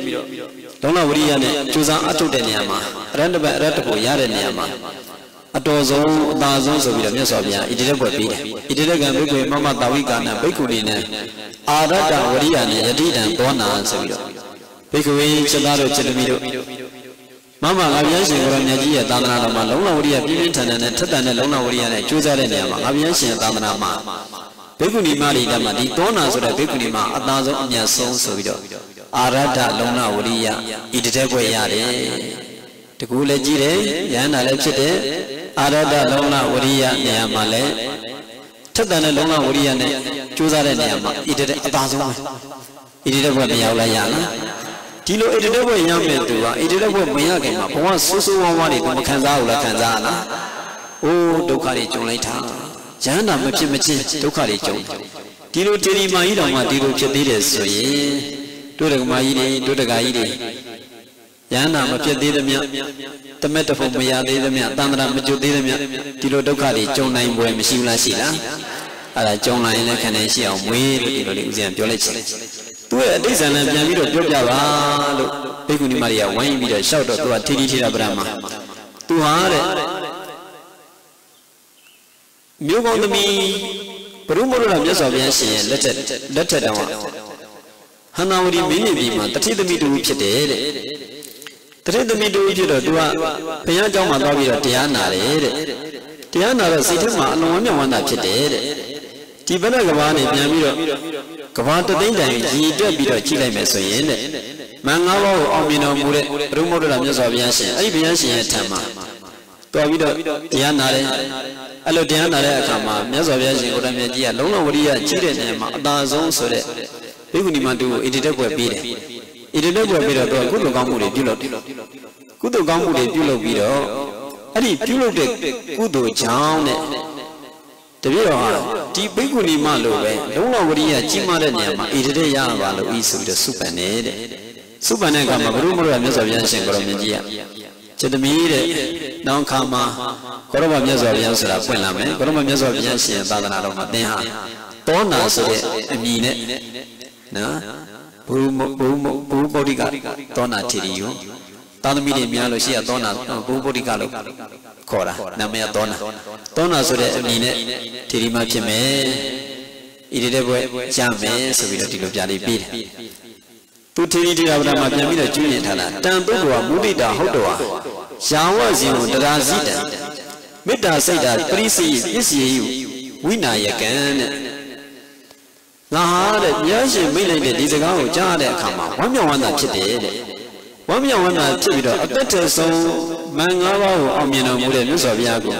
दोनों वरी याने चूज़ा आचूटे निया माँ रेंड बे रेट को यारे निया माँ अटोज़ों दाज़ों सब यार ना सब यार इधर बोली इधर गंभीर कोई मामा दावी गाना बेकुली ने आरा डावरी आने यदि ना तो ना सबिरो, बेकुई चलारो चलमिरो, मामा अभियान से गुरम्या जी है तादना लमा लोना वरिया बीबी ठने ने ठने लोना वरिया ने चूज़ारे ने मामा अभियान से तादना माँ, बेकुनी मारी लमा दी तो ना सुरे बेकुनी माँ अदाज़ो अन्य सों सबिरो, आरा डाल लोना वरिया इधर को यारे, टकूले जी रे यान अलग से आरा डाल लोना वरिया ने माले ठने लोना वरिया ने चूज़ारे ने आमा इधर अताज़ों में इधर वो मियाँ वाला याना तीलो इधर वो याँ में दुआ इधर वो मियाँ के माँ पवान सुसुवां वाली तो मखंडा वाला खंडा ना ओ दुखारी चोले था जाना मचे मचे दुखारी चोल तीलो तेरी माई रामा तीलो चेदीरे सोये दूर कमाई रे दूर गाई रे जाना मचे दीरे मियाँ तमेट फोम मियाँ दीरे मियाँ तांडरा मचो दीरे मियाँ तीलो दुखारी चोले बोए मिशिवला सीला अरे चौना इन्हें कहने से आओ मेरे तीनों ने उसे अंतिम लेके तू ऐसे जाने जाने रो जो जावा लो बेकुनी मारिया वहीं बिरा शाउट तो आ तेरी तेरा ब्राह्मा तू हाँ रे म्यूकों तो मी परुमोलो राम्य साबिया से लच्छे लच्छे डावा हनावरी मिले बीमा तथे तो मी तो उच्च तेरे तथे तो मी तो उच्च रो तू आ प्यार जाओ माता बिरा त्यान आ रे त्यान आ रे सीधे मालूम है वांडा चेते जीवना कबाने जामिरो कबात तो इंजाय जीते बिरो चिले में सोये ने मंगावा अमीनो मुरे रूमोडो राम्य साबिया से अभी बिया से ठमा तो अभी तो त्यान नारे अलो त्यान नारे अकामा म्य साबिया से कोटा में जिया लोगों वरिया चिले ने माँ दासों सोले बेगुनी मातू इधर को बीरे इधर को बीरो तो कुतो कामुरे जुलो कुतो कामुरे जुलो बीरो अरे जुलो के कुतो जाऊने तभी रोहाना टी बेगुनी मालूम है लोगों वरिया चिमारे ने माँ इधरे यार वालों ईश्वर के सुपने रे सुपने का मगरू मरू अपने साबियां शेंगरों में जिया चतमीरे नाम कामा करो अपने साबियां सरा पहला में करो अपने साबियां शेंग तादना रोमा देहा तो ना सुरे अमीने ना बुम बुम बुम बोरी का तो ना चिरियो तादमीरे मियालो शिया तो ना बुम बोरी का लो कोरा नम्या दोना दोना सुरे नीने तेरी माँ के में इधरे बोए जामे सुबीरा तीलों जाली पीर तू तेरी तेरा अपना माँ के में रचुने था ना तंतु डोआ मुड़ी डा हो डोआ शावा जीवन दराजी डा में डा से डा परिसी इसी यू विनायकन ना हारे न्याशी मिले डे डिज़गाओ जारे कामा वम्या वन्दा चिते वम्या वन्दा चिबिरा अत्तसो मंगावा हो अमीनो मुरे में साबियागो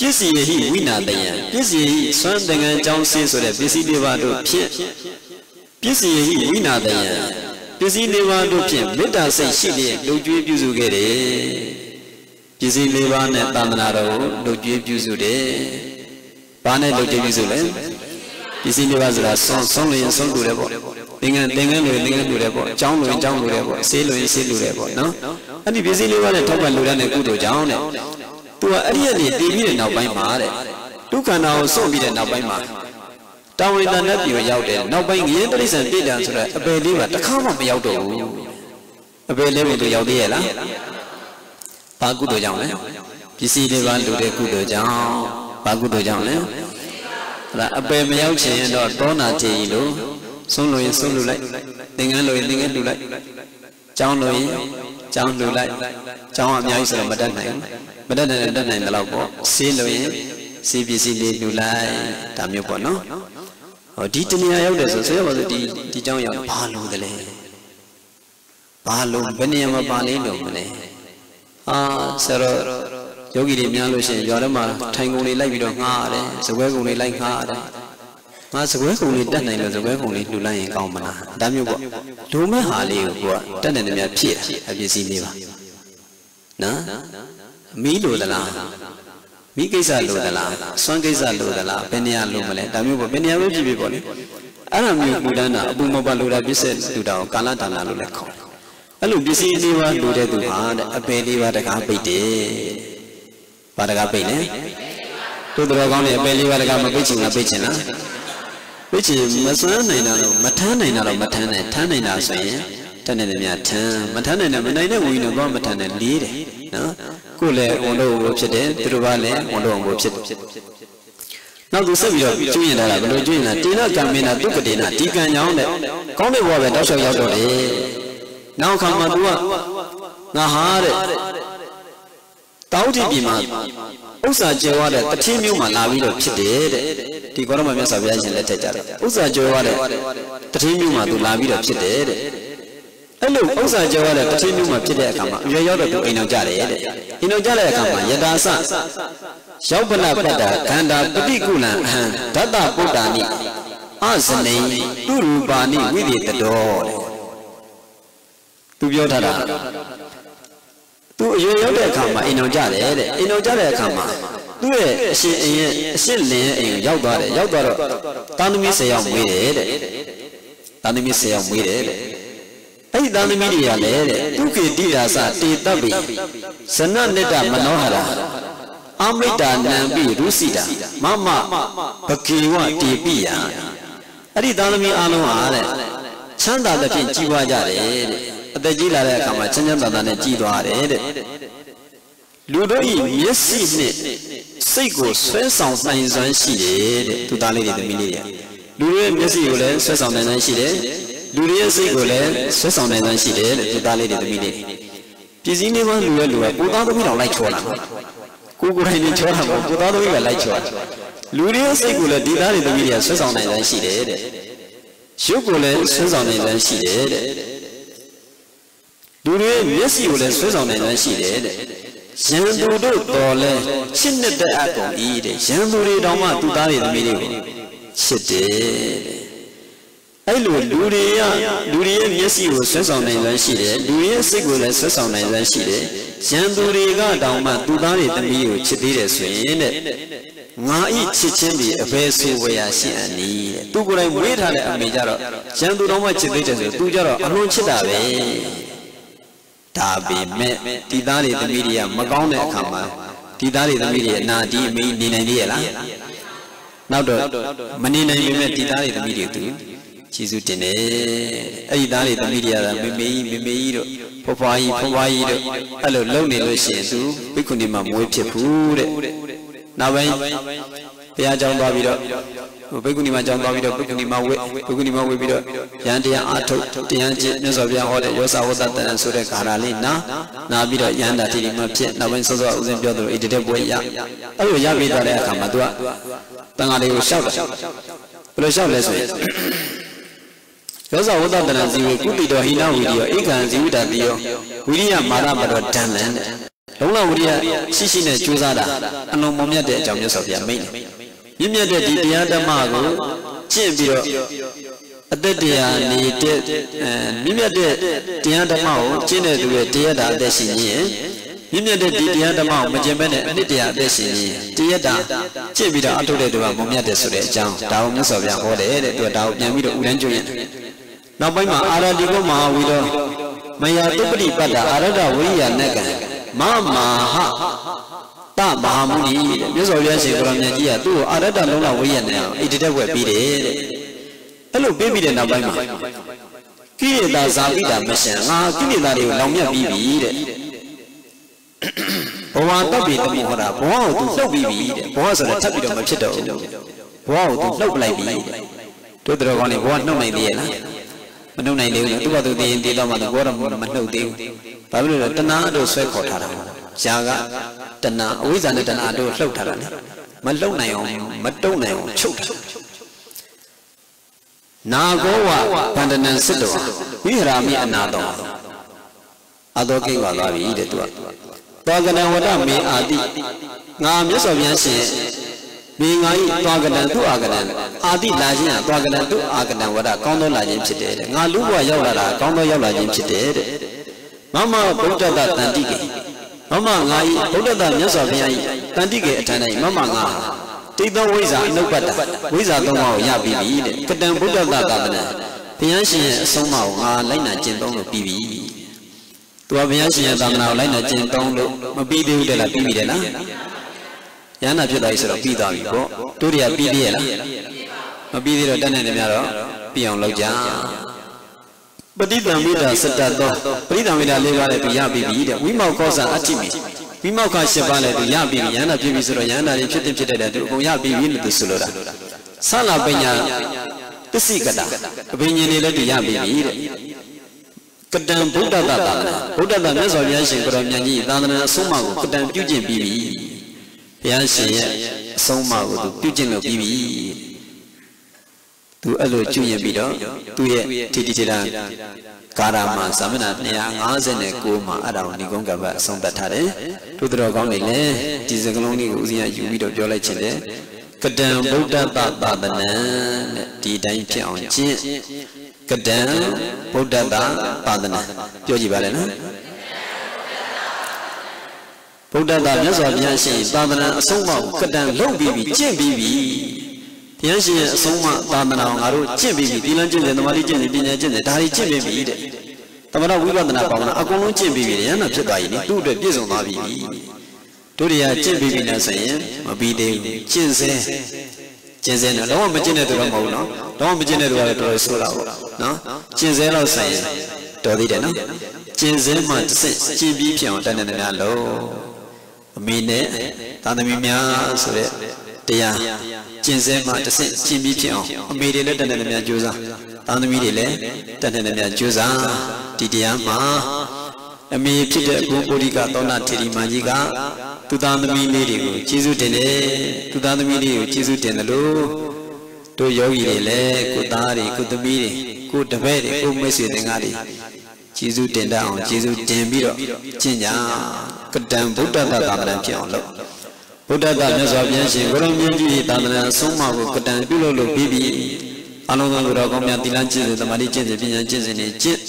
किसी यही विना दया किसी यही संदेह जांचे सोले किसी देवादो पिए किसी यही विना दया किसी देवादो पिए में दासे शिले लोजुए बिजुगेरे Bizi levane tanraro lojiye bizude, bana lojiye bizude. Bizi levazla son son lojiye son dure bo. Dengan dengan lojiye dengan dure bo. Cang lojiye cang dure bo. Sel lojiye sel dure bo. No, ani bizi levane topal lojiye ne kudo cang ne. Tu ariya ni tebire naupay mare. Tu kana oso bire naupay mare. Tahu ini nak biar jauh deh. Naupay ni yang tadi sendiri dan surat abel lewa tak kamu biar jauh. Abel lewa tu jauh dia lah. पागु दो जाऊँ ना किसी ने बांधो रे कु दो जाऊँ पागु दो जाऊँ ना रा अबे मैं याँ चाहिए डॉट डॉन आ चाहिए लो सोन लो ये सोन लो लाई दिंगा लो ये दिंगा लो लाई चाऊं लो ये चाऊं लो लाई चाऊं आप याँ इसलिए मदद नहीं मदद नहीं मदद नहीं तलाव बो सी लो ये सी बी सी ले लो लाई तामियो बो ना और डी तलिया याँ उधर सोचे वाले डी डी जाऊँ याँ पालो दले पालो बने याँ पाले लो बने Ah, seorang jogi di mana lu sih? Jodoh mana? Tenggung ni lagi video ngah deh, segera guni lagi ngah deh. Ngah segera guni dah naik, segera guni dulu lagi kau mana? Dah mewah, dulu mah halu buat, dah naik mewah pih, habis ini bah. Nah, milu dalam, mi keisal dalam, suan keisal dalam, peniaga lu malah, dah mewah peniaga lu juga boleh. Alam ni muda na, abu mabal lu dah bising tu dah, kala dah lalu lekau. Alu bisi ni wah dua tu wah, apa ni wah dekat apa itu? Pada apa ini? Tu dorang ni apa ni wah dekat apa itu? Apa itu na? Itu macam mana na? Macam mana na? Macam mana? Macam mana saya? Macam mana ni macam? Macam mana mana ini? Wih na, macam mana lihat? Na, kulit orang orang bercakap, terubal orang orang bercakap. Nak tu sebijak cuci na, kalau cuci na, tina kami na tu kedai na, tika nyau na, kau ni wah betul saya jauh ni. Nau kama dua, ngahar, tahu di bima, usaha jawa le, tapi miuma nabi lo pide, di koran memang sabian je le cajar. Usaha jawa le, tapi miuma tu nabi lo pide, elu usaha jawa le, tapi miuma pide kama, jaya tu inojale, inojale kama, ya dasar, syaubelah pada, kanda peti guna, dada putani, asnei, turubani, widit dor. Tu biar dah lah. Tu yang yang dekama inojale, inojale dekama. Tu eh si si ni yang jauh dah, jauh dah. Tanami saya murid, tanami saya murid. Tapi tanami dia leh. Tu ke dia sah tetapi senang neda manohara. Amida nabi rusida, mama bakiwa tibia. Ari tanami anu ada. Canda tapi jiwa jale. Ada jila ada kama cenderung ada jiwa ada. Ludoi misi ni, sego suasana nainsan sih. Tu dalih itu milih. Ludoi misi golai suasana nainsan sih. Ludoi sego golai suasana nainsan sih. Tu dalih itu milih. Jadi ni mana luar luar. Kuda tu bila lagi corak. Kuda ini corak. Kuda tu bila lagi corak. Ludoi sego golai di dalih itu milih suasana nainsan sih. Sego golai suasana nainsan sih. Dulu mesti oleh seorang yang sihir, yang dulu boleh cinta agam ini, yang dulu ramah tu dari diri sihir. Alu dulu ya, dulu mesti oleh seorang yang sihir, dulu mesti oleh seorang yang sihir, yang dulu ramah tu dari diri sihir sendiri. Ngai cicendi besu wayasi ani, tu boleh murid ada amijaro, yang dulu ramah sihir sendiri, tu jaro anu cita be. Tapi tidak ada media magam nak kama, tidak ada media nadi media ni lah. Nado, mana ni media tidak ada media tu, cizu tene, ayi tidak ada media lah, memei memei itu, pawai pawai itu, alu lau ni lau siatu, bikuni mamu cepure, nabai, dia jauh dah biru. Bukuni macam bawa video, bukuni mahu, bukuni mahu video. Yang dia atau yang jenis objek orang yang sahaja dengan surat karali, na, na video yang dah tiri macam, na bukan sesuatu yang jodoh itu dia boleh ya. Aduh, ya video dia sama dua, tengah dia usah, boleh usah lesui. Yang sahaja dengan jiwa kubi dah hina video, ikan jiwa dah video, video mana baru jalan. Orang video sisi ni cuci dah, anu mungkin dia jauh jauh sahaja main. Ini ada di dia ada mago, cembiro. Ada dia ni dia, ini ada dia ada mago, cina dua dia ada sini. Kiri Boğa tabi tabi hora, boğa o tu tabi tabi, boğa sonra tabi tabi macet o, boğa o tu tabi tabi, tu terawani boğa no mai dia lah, mana mai dia, tu baru dia dia lama tu boram boram mana dia, tapi tu tanah tu saya kau tahu, jaga tanah, urusan tanah tu saya tahu, malu nai om, matu nai om, cuk. Nagowa pandangan sedo, wirami anado, ado kira kami dia tu. Tuaganan orang me adi, ngam jasa biasa, mengai tuaganan tu aganan, adi lazimnya tuaganan tu aganan orang kau no lazim citer, ngalu aja orang kau no aja lazim citer, mama boleh dah tanti ke, mama ngai boleh dah jasa biasa, tanti ke tanai mama ngah, tiada wisa nukat, wisa tu mau ya bibi, kadang boleh dah aganan, biasa semua ngah lain aja dong bibi. Tua biasa yang dalam nalar lain aja entang lo, mabi dia udah lah, bibi dia lah. Yang nak jodoh isyarat bibi dah bibo, tu dia bibi dia lah. Mabi dia udah nenek merah, piang lojang. Beri dah mila sedar doh, beri dah mila lebar itu yang bibi dia. Wimau kosa acimi, wimau kasih bala itu yang bibi. Yang nak bibi suruh, yang nak lecet lecet ada tu, yang bibi itu sulora. Salah banyak, tesi kada, banyak ni lagi yang bibi dia. Kadang Buddha datang, Buddha datang soalnya sih kerana ni, datangnya semua itu kadang tujuan bibi, yang sih semua itu tujuan bibi, tu alu tujuan bido, tu ye tiri tira, karama sama nanti yang azan aku mah ada orang yang kau sambat hari, tu teragam ini, jisik orang ni usia bido jual aja, kadang Buddha datangnya tidak dianci. Kadang Buddha dah padana, jadi balik na. Buddha dah biasa biasa, padana semua kadang low bibi, cem bibi, biasa semua padana orang aru cem bibi, bilan cem, temari cem, bilan cem, dari cem bibi deh. Temara wira dana padana, aku non cem bibi, yang nampak bayi ni, tu deh biasa na bibi, tu dia cem bibi nasanya, bibi cem seh. Cinzena, doa macamnya tu ramah na, doa macamnya tu ada terus sulau, na, cinzena saya, tadi deh na, cinzena macam cibi pion dan dan dan lo, mine, tanam mimia sore, dia, cinzena macam cibi pion, mire le dan dan dan juza, tanam mire le dan dan dan juza, dia mah, mire pide gopuri kata na teri majiga. Tu tanam ini dulu, cizu dene, tu tanam ini dulu, cizu dene lo, tu yogi dene, ku tari, ku demi, ku dapet, ku mesir dengari, cizu denda, cizu dembiro, cenja, kadang Buddha dah tanam cion lo, Buddha dah nyosabian sih, orang nyobi tanam semua ku kadang bilo lo bibi, alongan guru agam yang tilan cizu, temari cizu, bina cizu ni ciz.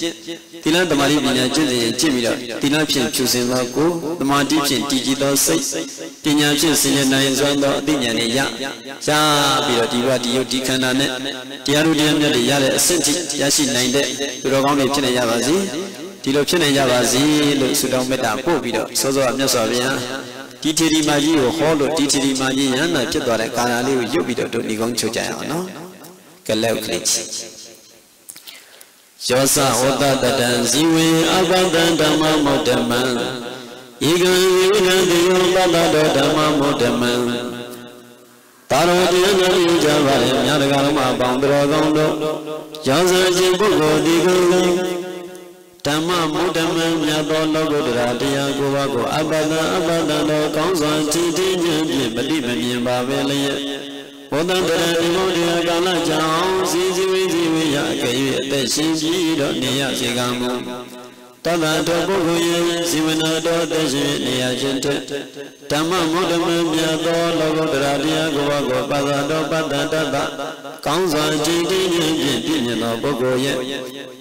Tiada temari bina jadi cemira, tiada pun cusenlah ku, temari pun tiji dosai, tiada pun senjana suanda tiada ni ya, ya bila tiba dia dikanan, tiaru dia menjadi ya le senji, ya si naide, turagam lepcen ya bazi, lepcen ya bazi, le sudah metapu bila, sesuatu sesuatu, di teri maji oh holo, di teri maji yang nak cedera kanali ujuk bila tu digong cucaya, no, kalau klik. Jasa oda dadan ziwe abadan dama modaman Igan igan diyo badado dama modaman Taro diyo nariyo javare nyadakarama bandro gondo Jasa jibugo digungo Dama modaman nyado logo diradiya guwago Abadan abadan do kaunsa chiti nyambi Badiba nyambaveliye Oda dadan diyo diyo gana jao ziziwe ziwe ya kaiwe Shinji do niya shikamu Tadha do kukuye Simana do deshi niya shinte Tama mudama miya do Logo dradiya guwa go Pada do pada tada Kaunsa chinti nyamji Pinya no kukuye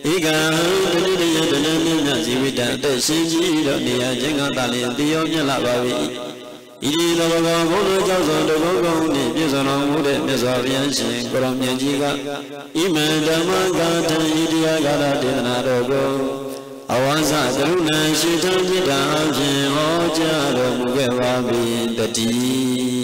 Ika hau Dili niya dana niya Siwita Avasa